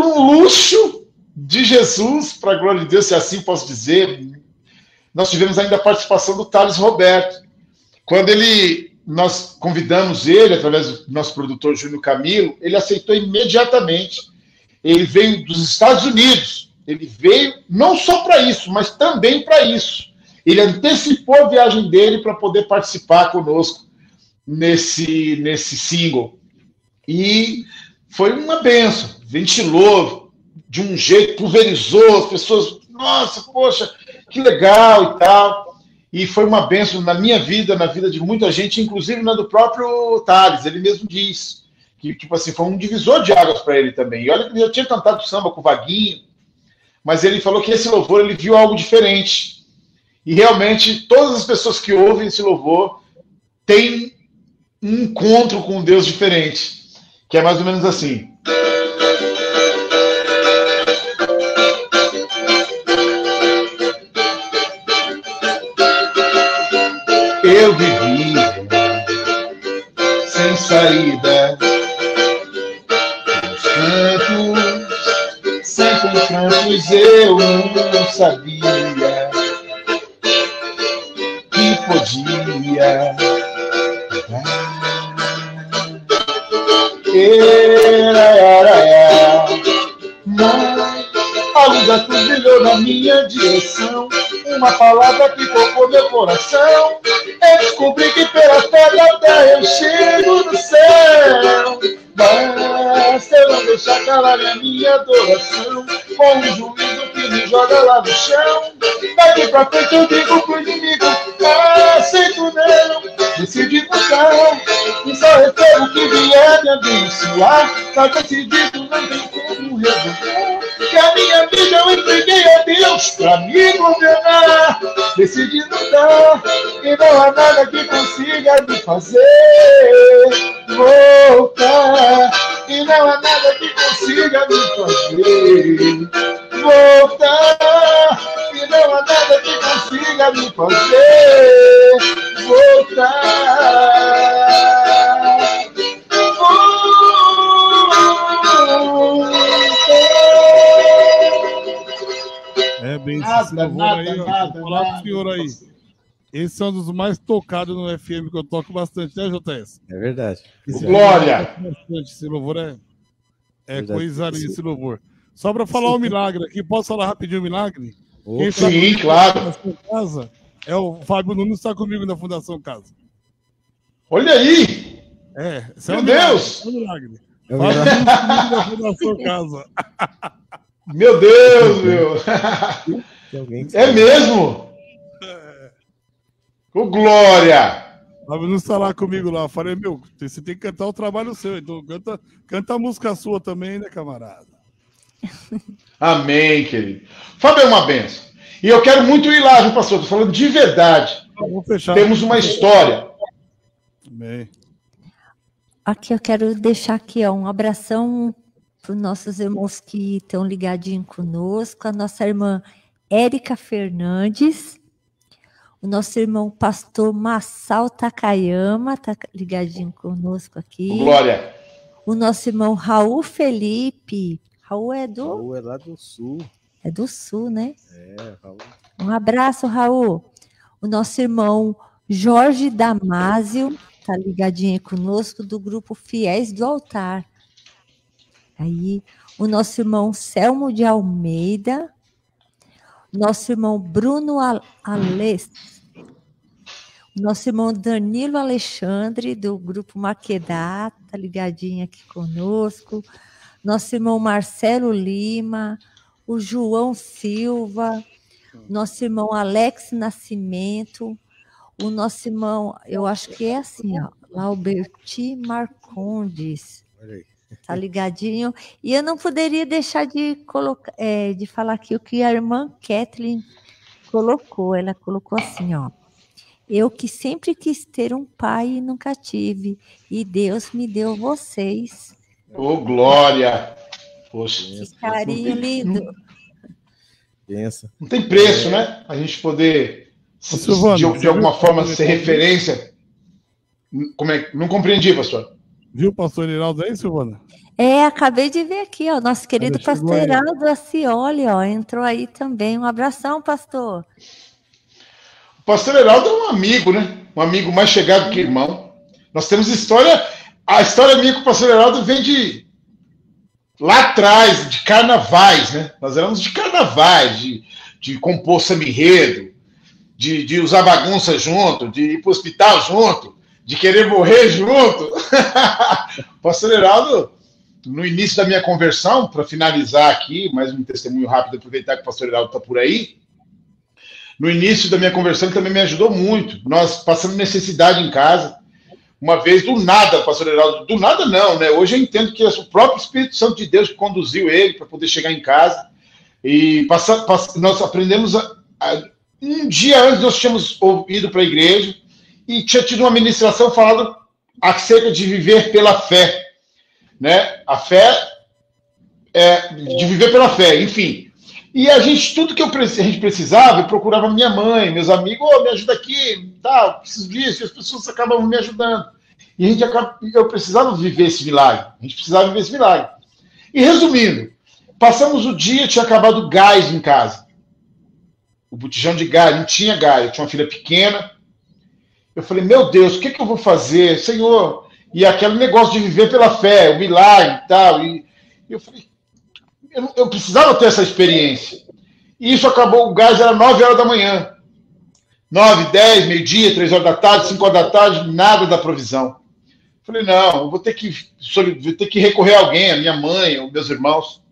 um luxo de Jesus, para a glória de Deus, se assim posso dizer, nós tivemos ainda a participação do Thales Roberto. Quando nós convidamos ele, através do nosso produtor Júnior Camilo, ele aceitou imediatamente. Ele veio dos Estados Unidos, ele veio não só para isso, mas também para isso. Ele antecipou a viagem dele para poder participar conosco nesse single. E foi uma benção, ventilou de um jeito, pulverizou as pessoas, nossa, poxa, que legal e tal. E foi uma benção na minha vida, na vida de muita gente, inclusive na do próprio Thales, ele mesmo disse. Que, tipo assim, foi um divisor de águas para ele também. E olha que eu tinha cantado samba com o Vaguinho, mas ele falou que esse louvor ele viu algo diferente. E realmente, todas as pessoas que ouvem esse louvor têm um encontro com Deus diferente. Que é mais ou menos assim. Eu vivi sem saída. Pois eu não sabia que podia mas a luz da cruz brilhou na minha direção. Uma palavra que tocou meu coração. Eu descobri que pela fé da terra eu chego no céu. Mas eu não deixar calar a minha adoração, com um juízo que me joga lá no chão. Daqui pra frente eu digo pro inimigo, aceito não, decidi buscar, e só recebo o que vier me abençoar. Tá decidido, não tem como resolver, que a minha vida eu entreguei a Deus pra me governar. Decidi lutar, e não há nada que consiga me fazer voltar, e não há nada que consiga me fazer voltar, e não há nada que consiga me fazer voltar. É bem, nada, nada, aí, nada, nada. Senhor aí. Esse é um dos mais tocados no FM, que eu toco bastante, né, JS? É verdade. Esse Glória! É esse louvor é coisa linda, esse louvor. Só para falar um milagre aqui, posso falar rapidinho um milagre? Quem está comigo, claro. Na Fundação Casa, é o Fábio Nunes, está comigo na Fundação Casa. Olha aí! É, meu Deus! É um milagre. É um milagre. Fábio Nunes comigo na Fundação Casa. Meu Deus, meu! É mesmo? O Glória! Fábio Nunes está lá comigo lá. Eu falei, meu, você tem que cantar o trabalho seu, então canta a música sua também, né, camarada? Amém, querido. Fábio é uma benção. E eu quero muito ir lá, viu, pastor? Estou falando de verdade. Vou fechar. Temos uma história. Amém. Aqui eu quero deixar aqui, ó, um abração para os nossos irmãos que estão ligadinhos conosco, a nossa irmã Érica Fernandes, o nosso irmão pastor Massal Takayama, está ligadinho conosco aqui. Glória! O nosso irmão Raul Felipe. Raul é lá do Sul. É do Sul, né? É, Raul. Um abraço, Raul. O nosso irmão Jorge Damásio está ligadinho conosco, do grupo Fiéis do Altar. Aí, o nosso irmão Selmo de Almeida, nosso irmão Bruno Alês, nosso irmão Danilo Alexandre, do grupo Maquedá, está ligadinho aqui conosco, nosso irmão Marcelo Lima, o João Silva, nosso irmão Alex Nascimento, o nosso irmão, eu acho que é assim, ó, Lauberti Marcondes, tá ligadinho? E eu não poderia deixar de colocar, de falar aqui o que a irmã Kathleen colocou. Ela colocou assim, ó: eu que sempre quis ter um pai e nunca tive, e Deus me deu vocês. Ô, Glória! Poxa, que carinho lindo! Não tem preço, né? A gente poder, de alguma forma, ser referência. Como é? Não compreendi, pastor. Viu o pastor Heraldo aí, Silvana? É, acabei de ver aqui, ó, nosso querido pastor Heraldo Acioli, ó, entrou aí também. Um abração, pastor. O pastor Heraldo é um amigo, né? Um amigo mais chegado que irmão. Nós temos história... A história minha com o pastor Heraldo vem de lá atrás, de carnavais, né? Nós éramos de carnavais, de compor samba-enredo, de usar bagunça junto, de ir para o hospital junto, de querer morrer junto. O pastor Heraldo, no início da minha conversão, para finalizar aqui, mais um testemunho rápido, aproveitar que o pastor Heraldo está por aí, no início da minha conversão ele também me ajudou muito. Nós passamos necessidade em casa. Uma vez, do nada, pastor Heraldo, do nada não, né? Hoje eu entendo que é o próprio Espírito Santo de Deus que conduziu ele para poder chegar em casa. E nós aprendemos... um dia antes, nós tínhamos ido para a igreja e tinha tido uma ministração falando acerca de viver pela fé, né? A fé é de viver pela fé, enfim. E a gente, tudo que a gente precisava, eu procurava minha mãe, meus amigos, oh, me ajuda aqui, tá, eu preciso disso, e as pessoas acabavam me ajudando. E eu precisava viver esse milagre. A gente precisava viver esse milagre. E resumindo, passamos o dia, tinha acabado gás em casa. O botijão de gás, não tinha gás, eu tinha uma filha pequena. Eu falei, meu Deus, o que eu vou fazer, Senhor? E aquele negócio de viver pela fé, o milagre e tal. E eu falei, eu precisava ter essa experiência. E isso acabou, o gás era 9 horas da manhã. 9, 10, meio-dia, 3 horas da tarde, 5 horas da tarde, nada da provisão. Falei, não, vou ter que recorrer a alguém, a minha mãe, aos meus irmãos.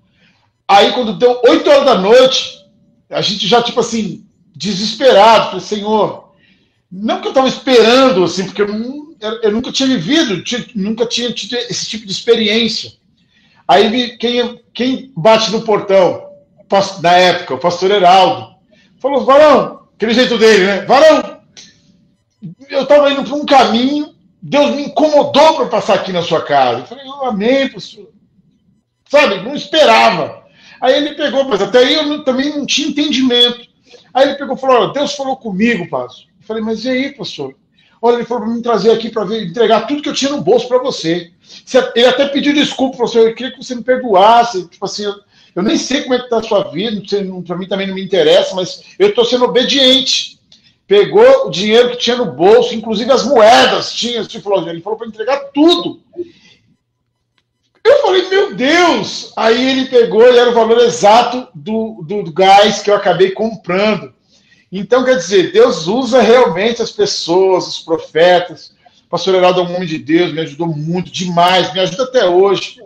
Aí, quando deu 8 horas da noite, a gente já, tipo assim, desesperado. Falei, Senhor, não que eu estava esperando, assim, porque eu nunca tinha vivido, nunca tinha tido esse tipo de experiência. Aí, quem bate no portão, na época, o pastor Heraldo, falou, Varão, aquele jeito dele, né? Varão, eu estava indo para um caminho, Deus me incomodou para passar aqui na sua casa. Eu falei, oh, amém, pastor. Sabe, não esperava. Aí ele pegou, mas até aí também não tinha entendimento. Aí ele pegou e falou, olha, Deus falou comigo, pastor. Eu falei, mas e aí, pastor? Olha, ele falou para me trazer aqui para entregar tudo que eu tinha no bolso para você. Ele até pediu desculpa, falou assim, eu queria que você me perdoasse, tipo assim... Eu nem sei como é que está a sua vida, para mim também não me interessa, mas eu estou sendo obediente. Pegou o dinheiro que tinha no bolso, inclusive as moedas tinha, ele falou para entregar tudo. Eu falei, meu Deus! Aí ele pegou e era o valor exato do gás que eu acabei comprando. Então, quer dizer, Deus usa realmente as pessoas, os profetas. O pastor Heraldo é um homem de Deus, me ajudou muito, demais, me ajuda até hoje.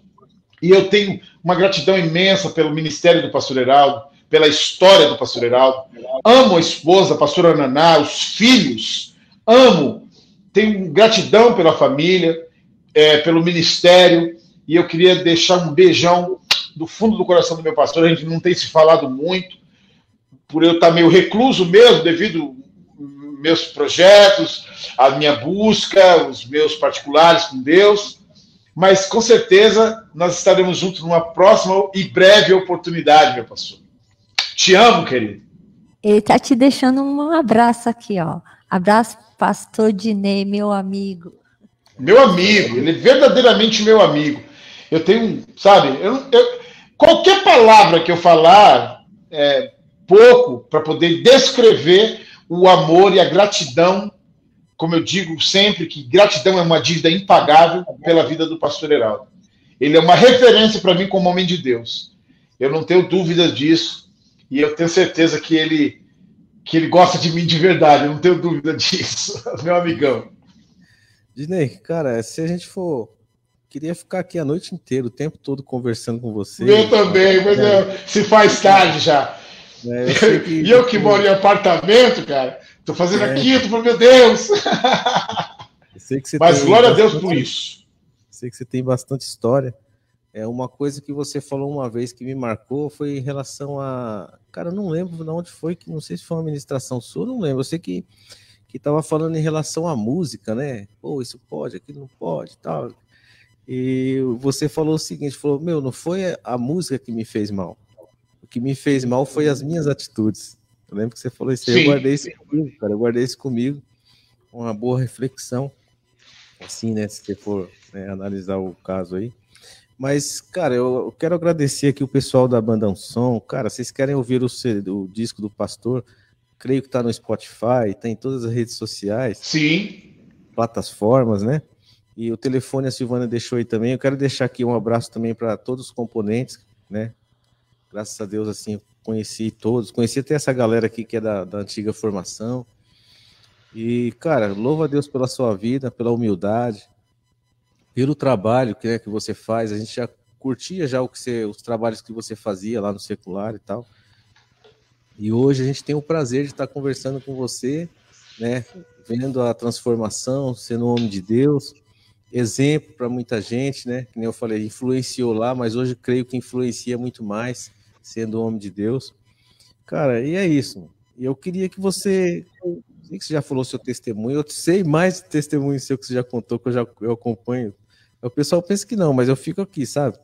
E eu tenho uma gratidão imensa pelo ministério do pastor Heraldo, pela história do pastor Heraldo. Amo a esposa, a pastora Naná, os filhos. Amo. Tenho gratidão pela família, pelo ministério. E eu queria deixar um beijão do fundo do coração do meu pastor. A gente não tem se falado muito, por eu estar meio recluso mesmo, devido aos meus projetos, a minha busca, os meus particulares com Deus. Mas, com certeza, nós estaremos juntos numa próxima e breve oportunidade, meu pastor. Te amo, querido. Ele está te deixando um abraço aqui, ó. Abraço, pastor Dinei, meu amigo. Meu amigo, ele é verdadeiramente meu amigo. Eu tenho, sabe, qualquer palavra que eu falar é pouco para poder descrever o amor e a gratidão, como eu digo sempre, que gratidão é uma dívida impagável pela vida do pastor Heraldo. Ele é uma referência para mim como homem de Deus. Eu não tenho dúvidas disso e eu tenho certeza que ele gosta de mim de verdade, eu não tenho dúvida disso, meu amigão. Dinei, cara, se a gente for... Queria ficar aqui a noite inteira, o tempo todo conversando com você. Eu também, mas se faz tarde já. E eu que moro em apartamento, cara, tô fazendo aquilo, tô falando, meu Deus! Eu sei que você mas tem glória bastante, a Deus por isso. Sei que você tem bastante história. É, uma coisa que você falou uma vez que me marcou foi em relação a... Cara, eu não lembro de onde foi, que não sei se foi uma ministração sua, não lembro. Eu sei que estava falando em relação à música, né? Pô, isso pode, aquilo não pode, tal. E você falou o seguinte, falou, meu, não foi a música que me fez mal. O que me fez mal foi as minhas atitudes. Eu lembro que você falou isso aí, eu guardei isso comigo, cara, eu guardei isso comigo. Uma boa reflexão, assim, né, se você for analisar o caso aí. Mas, cara, eu quero agradecer aqui o pessoal da Banda Um Som. Cara, vocês querem ouvir o disco do pastor? Creio que está no Spotify, está em todas as redes sociais. Sim. Plataformas, né? E o telefone a Silvana deixou aí também. Eu quero deixar aqui um abraço também para todos os componentes, né? Graças a Deus, assim, conheci todos. Conheci até essa galera aqui que é da antiga formação. E, cara, louvo a Deus pela sua vida, pela humildade, pelo trabalho que você faz. A gente já curtia já os trabalhos que você fazia lá no secular e tal. E hoje a gente tem o prazer de estar conversando com você, né? Vendo a transformação, sendo um homem de Deus, exemplo para muita gente, né? Que nem eu falei, influenciou lá, mas hoje creio que influencia muito mais, sendo um homem de Deus. Cara, e é isso. Eu queria que você... sei que você já falou seu testemunho, eu sei mais de testemunho seu que você já contou, que eu acompanho. O pessoal pensa que não, mas eu fico aqui, sabe?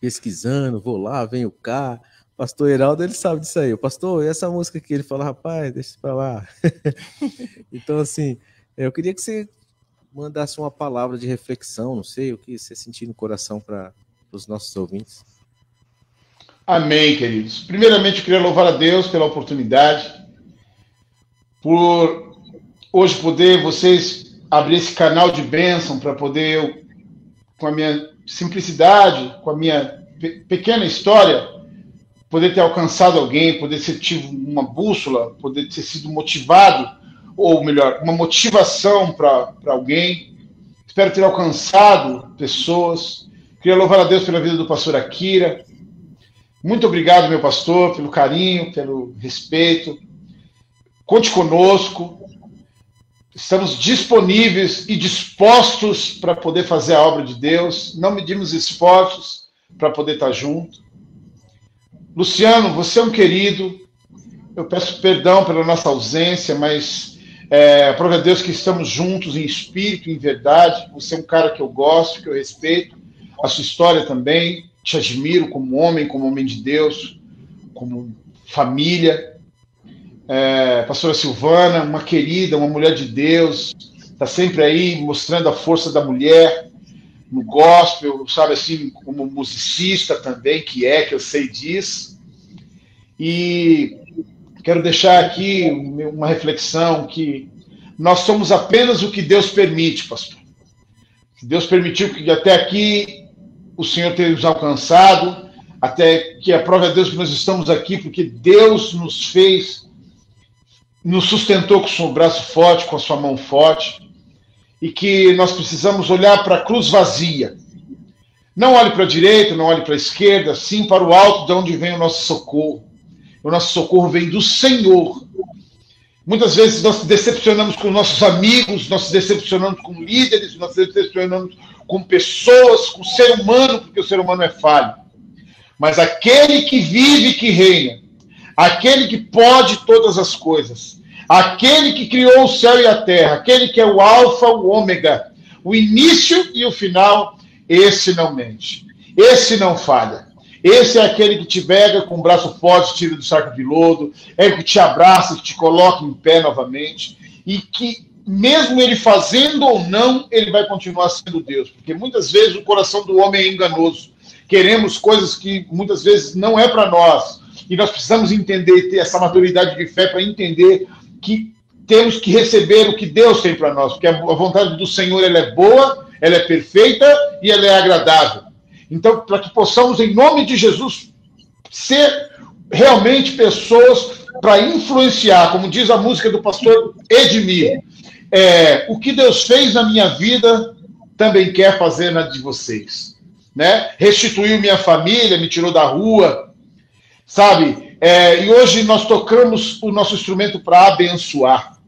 Pesquisando, vou lá, venho cá... Pastor Heraldo, ele sabe disso aí. O pastor, e essa música aqui? Ele fala, rapaz, deixa isso pra lá. Então, assim, eu queria que você mandasse uma palavra de reflexão, não sei, o que você sentiu no coração para os nossos ouvintes. Amém, queridos. Primeiramente, eu queria louvar a Deus pela oportunidade, por hoje poder vocês abrir esse canal de bênção para poder eu, com a minha simplicidade, com a minha pequena história, poder ter alcançado alguém, poder ter tido uma bússola, poder ter sido motivado, ou melhor, uma motivação para alguém. Espero ter alcançado pessoas. Queria louvar a Deus pela vida do pastor Akira. Muito obrigado, meu pastor, pelo carinho, pelo respeito. Conte conosco. Estamos disponíveis e dispostos para poder fazer a obra de Deus. Não medimos esforços para poder estar junto. Luciano, você é um querido, eu peço perdão pela nossa ausência, mas prova a Deus que estamos juntos em espírito, em verdade. Você é um cara que eu gosto, que eu respeito, a sua história também, te admiro como homem de Deus, como família. Pastora Silvana, uma querida, uma mulher de Deus, está sempre aí mostrando a força da mulher, no gospel, sabe, assim, como musicista também, que eu sei disso. E Quero deixar aqui uma reflexão que nós somos apenas o que Deus permite, pastor. Deus permitiu que até aqui o Senhor tenha nos alcançado, até que a prova de Deus que nós estamos aqui, porque Deus nos fez, nos sustentou com o seu braço forte, com a sua mão forte, e que nós precisamos olhar para a cruz vazia. Não olhe para a direita, não olhe para a esquerda, sim para o alto de onde vem o nosso socorro. O nosso socorro vem do Senhor. Muitas vezes nós nos decepcionamos com nossos amigos, nós nos decepcionamos com líderes, nós nos decepcionamos com pessoas, com o ser humano, porque o ser humano é falho. Mas aquele que vive e que reina, aquele que pode todas as coisas, aquele que criou o céu e a terra, aquele que é o alfa, o ômega, o início e o final, esse não mente, esse não falha. Esse é aquele que te pega com o braço forte, tira do saco de lodo, é o que te abraça, que te coloca em pé novamente, e que, mesmo ele fazendo ou não, ele vai continuar sendo Deus. Porque muitas vezes o coração do homem é enganoso. Queremos coisas que muitas vezes não é para nós. E nós precisamos entender e ter essa maturidade de fé para entender que temos que receber o que Deus tem para nós. Porque a vontade do Senhor ela é boa, ela é perfeita e ela é agradável. Então, para que possamos, em nome de Jesus, ser realmente pessoas para influenciar, como diz a música do pastor Edmir, o que Deus fez na minha vida, também quer fazer na de vocês. Né? Restituiu minha família, me tirou da rua, sabe? E hoje nós tocamos o nosso instrumento para abençoar.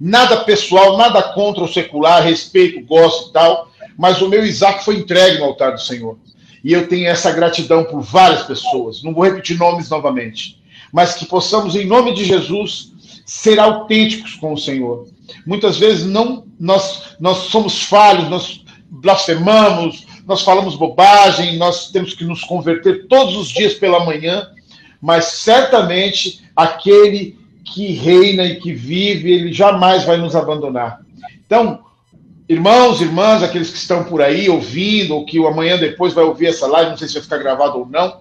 Nada pessoal, nada contra o secular, respeito, gosto e tal, mas o meu Isaac foi entregue no altar do Senhor. E eu tenho essa gratidão por várias pessoas. Não vou repetir nomes novamente. Mas que possamos, em nome de Jesus, ser autênticos com o Senhor. Muitas vezes não, nós somos falhos, nós blasfemamos, nós falamos bobagem, nós temos que nos converter todos os dias pela manhã, mas certamente aquele que reina e que vive, ele jamais vai nos abandonar. Então, irmãos, irmãs, aqueles que estão por aí ouvindo, ou que amanhã depois vai ouvir essa live, não sei se vai ficar gravado ou não,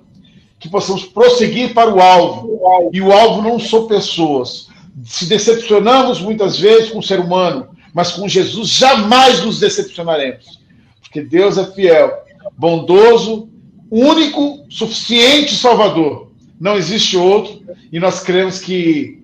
que possamos prosseguir para o alvo. E o alvo não são pessoas. Se decepcionamos muitas vezes com o ser humano, mas com Jesus jamais nos decepcionaremos. Porque Deus é fiel, bondoso, único, suficiente Salvador. Não existe outro. E nós cremos que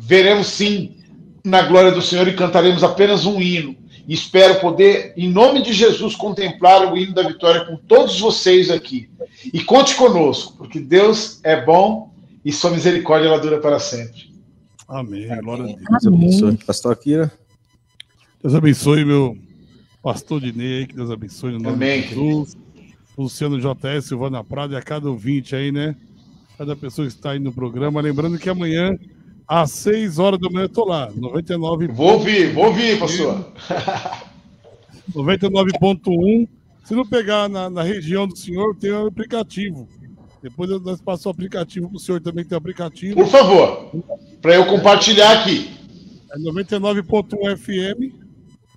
veremos sim na glória do Senhor e cantaremos apenas um hino. E espero poder, em nome de Jesus, contemplar o hino da vitória com todos vocês aqui. E conte conosco, porque Deus é bom e sua misericórdia ela dura para sempre. Amém. Glória a Deus. Deus abençoe. Pastor Akira. Deus abençoe, meu pastor Dinei, que Deus abençoe no nome de Jesus. Luciano JS, Silvana Prado e a cada ouvinte aí, né? Cada pessoa que está aí no programa. Lembrando que amanhã, às 6 horas da manhã, eu estou lá, 99. Vou ouvir, pastor. 99.1. Se não pegar na região do senhor, tem um aplicativo. Depois nós passamos o aplicativo para o senhor também, tem um aplicativo. Por favor, para eu compartilhar aqui. É 99.1 FM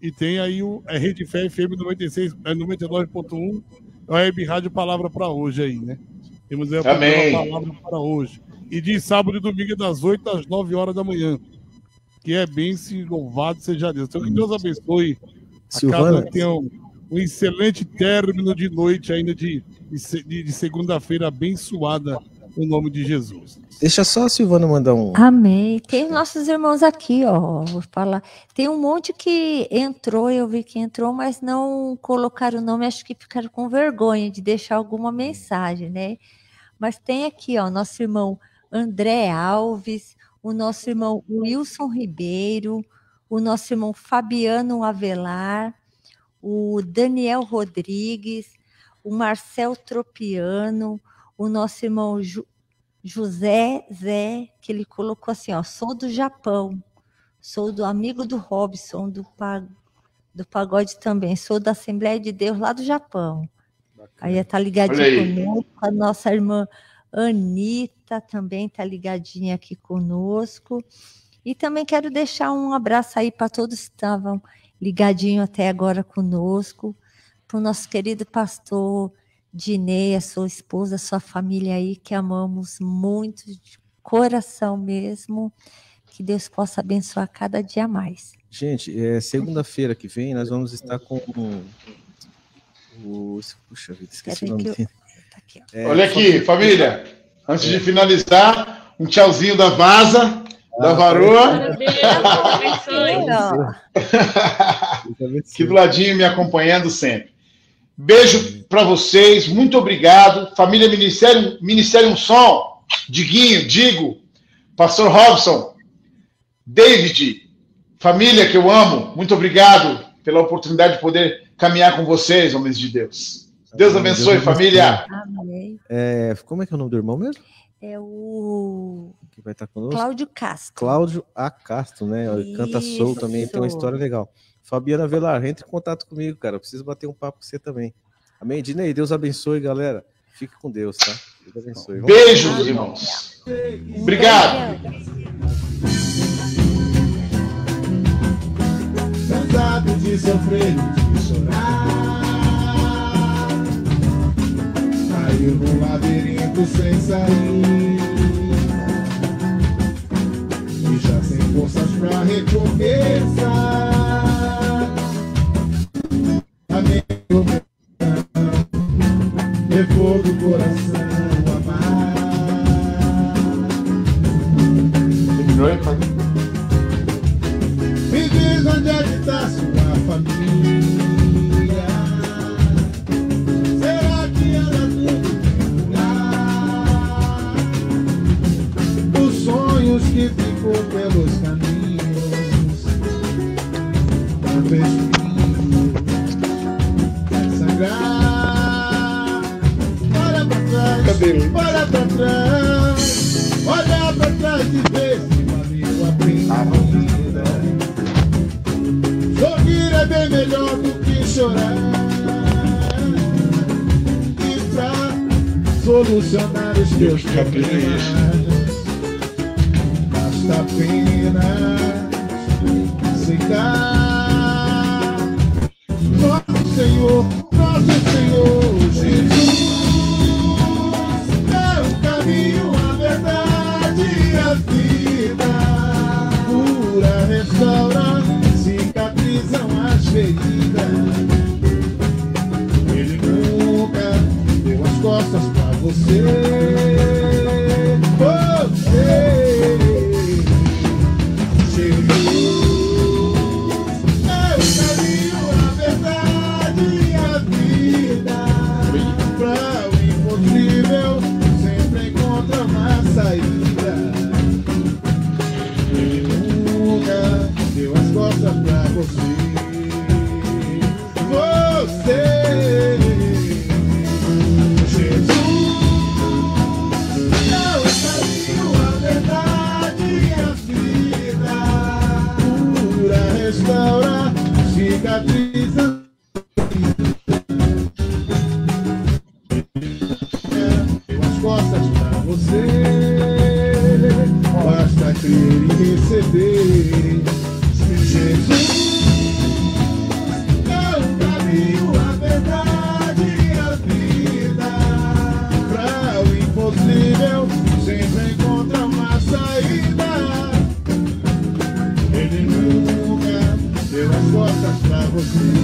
e tem aí a Rede Fé FM 96, é 99.1. É a Web Rádio Palavra para hoje aí, né? Temos aí a Palavra para hoje. E de sábado e domingo, das 8 às 9 horas da manhã. Que é bem, se louvado seja Deus. Então, que Deus abençoe. Silvana, a cada tenha um excelente término de noite, ainda de segunda-feira, abençoada, no nome de Jesus. Deixa só a Silvana mandar um... Amém. Tem nossos irmãos aqui, ó. Vou falar. Tem um monte que entrou, eu vi que entrou, mas não colocaram o nome, acho que ficaram com vergonha de deixar alguma mensagem, né? Mas tem aqui, ó, nosso irmão André Alves, o nosso irmão Wilson Ribeiro, o nosso irmão Fabiano Avelar, o Daniel Rodrigues, o Marcel Tropiano, o nosso irmão José Zé, que ele colocou assim, ó, sou do Japão, sou do amigo do Robson, do Pagode também, sou da Assembleia de Deus lá do Japão. Bacana. Aí tá ligadinho conosco, a nossa irmã Anitta também está ligadinha aqui conosco. E também quero deixar um abraço aí para todos que estavam ligadinhos até agora conosco, para o nosso querido pastor Dinei, a sua esposa, a sua família aí, que amamos muito coração mesmo, que Deus possa abençoar cada dia mais. Gente, segunda-feira que vem nós vamos estar com o... Puxa vida, esqueci o nome dele. Olha aqui, família, antes de finalizar, um tchauzinho da Vaza, da Varoa. Aqui do ladinho, me acompanhando sempre. Beijo para vocês, muito obrigado. Família Ministério Um Som, Diguinho, Digo, Pastor Robson, David, família que eu amo, muito obrigado pela oportunidade de poder caminhar com vocês, homens de Deus. Deus abençoe, Deus família. Amém. Como é que é o nome do irmão mesmo? É o... Que vai estar conosco? Cláudio Castro. Cláudio A. Castro, né? Ele canta soul também, tem uma história legal. Fabiana Velar, entre em contato comigo, cara. Eu preciso bater um papo com você também. Amém, Dinei? Deus abençoe, galera. Fique com Deus, tá? Deus abençoe. Beijos, irmãos. Obrigado. Cansado de sofrer, de chorar. Caiu num labirinto sem sair, e já sem forças pra recomeçar. Amigo meu, levou do coração amar. Me diz onde é que tá sua família. Que ficou pelos caminhos, um beijo sangrar. Olha pra trás, cabelo. Olha pra trás, olha pra trás e vê se valeu a pena. Sorrir é bem melhor do que chorar, e pra solucionar os teus cabelos apenas aceitar nosso Senhor Jesus é o caminho, a verdade e a vida, cura, restaura, cicatrizam as feridas. Ele nunca deu as costas pra você. Você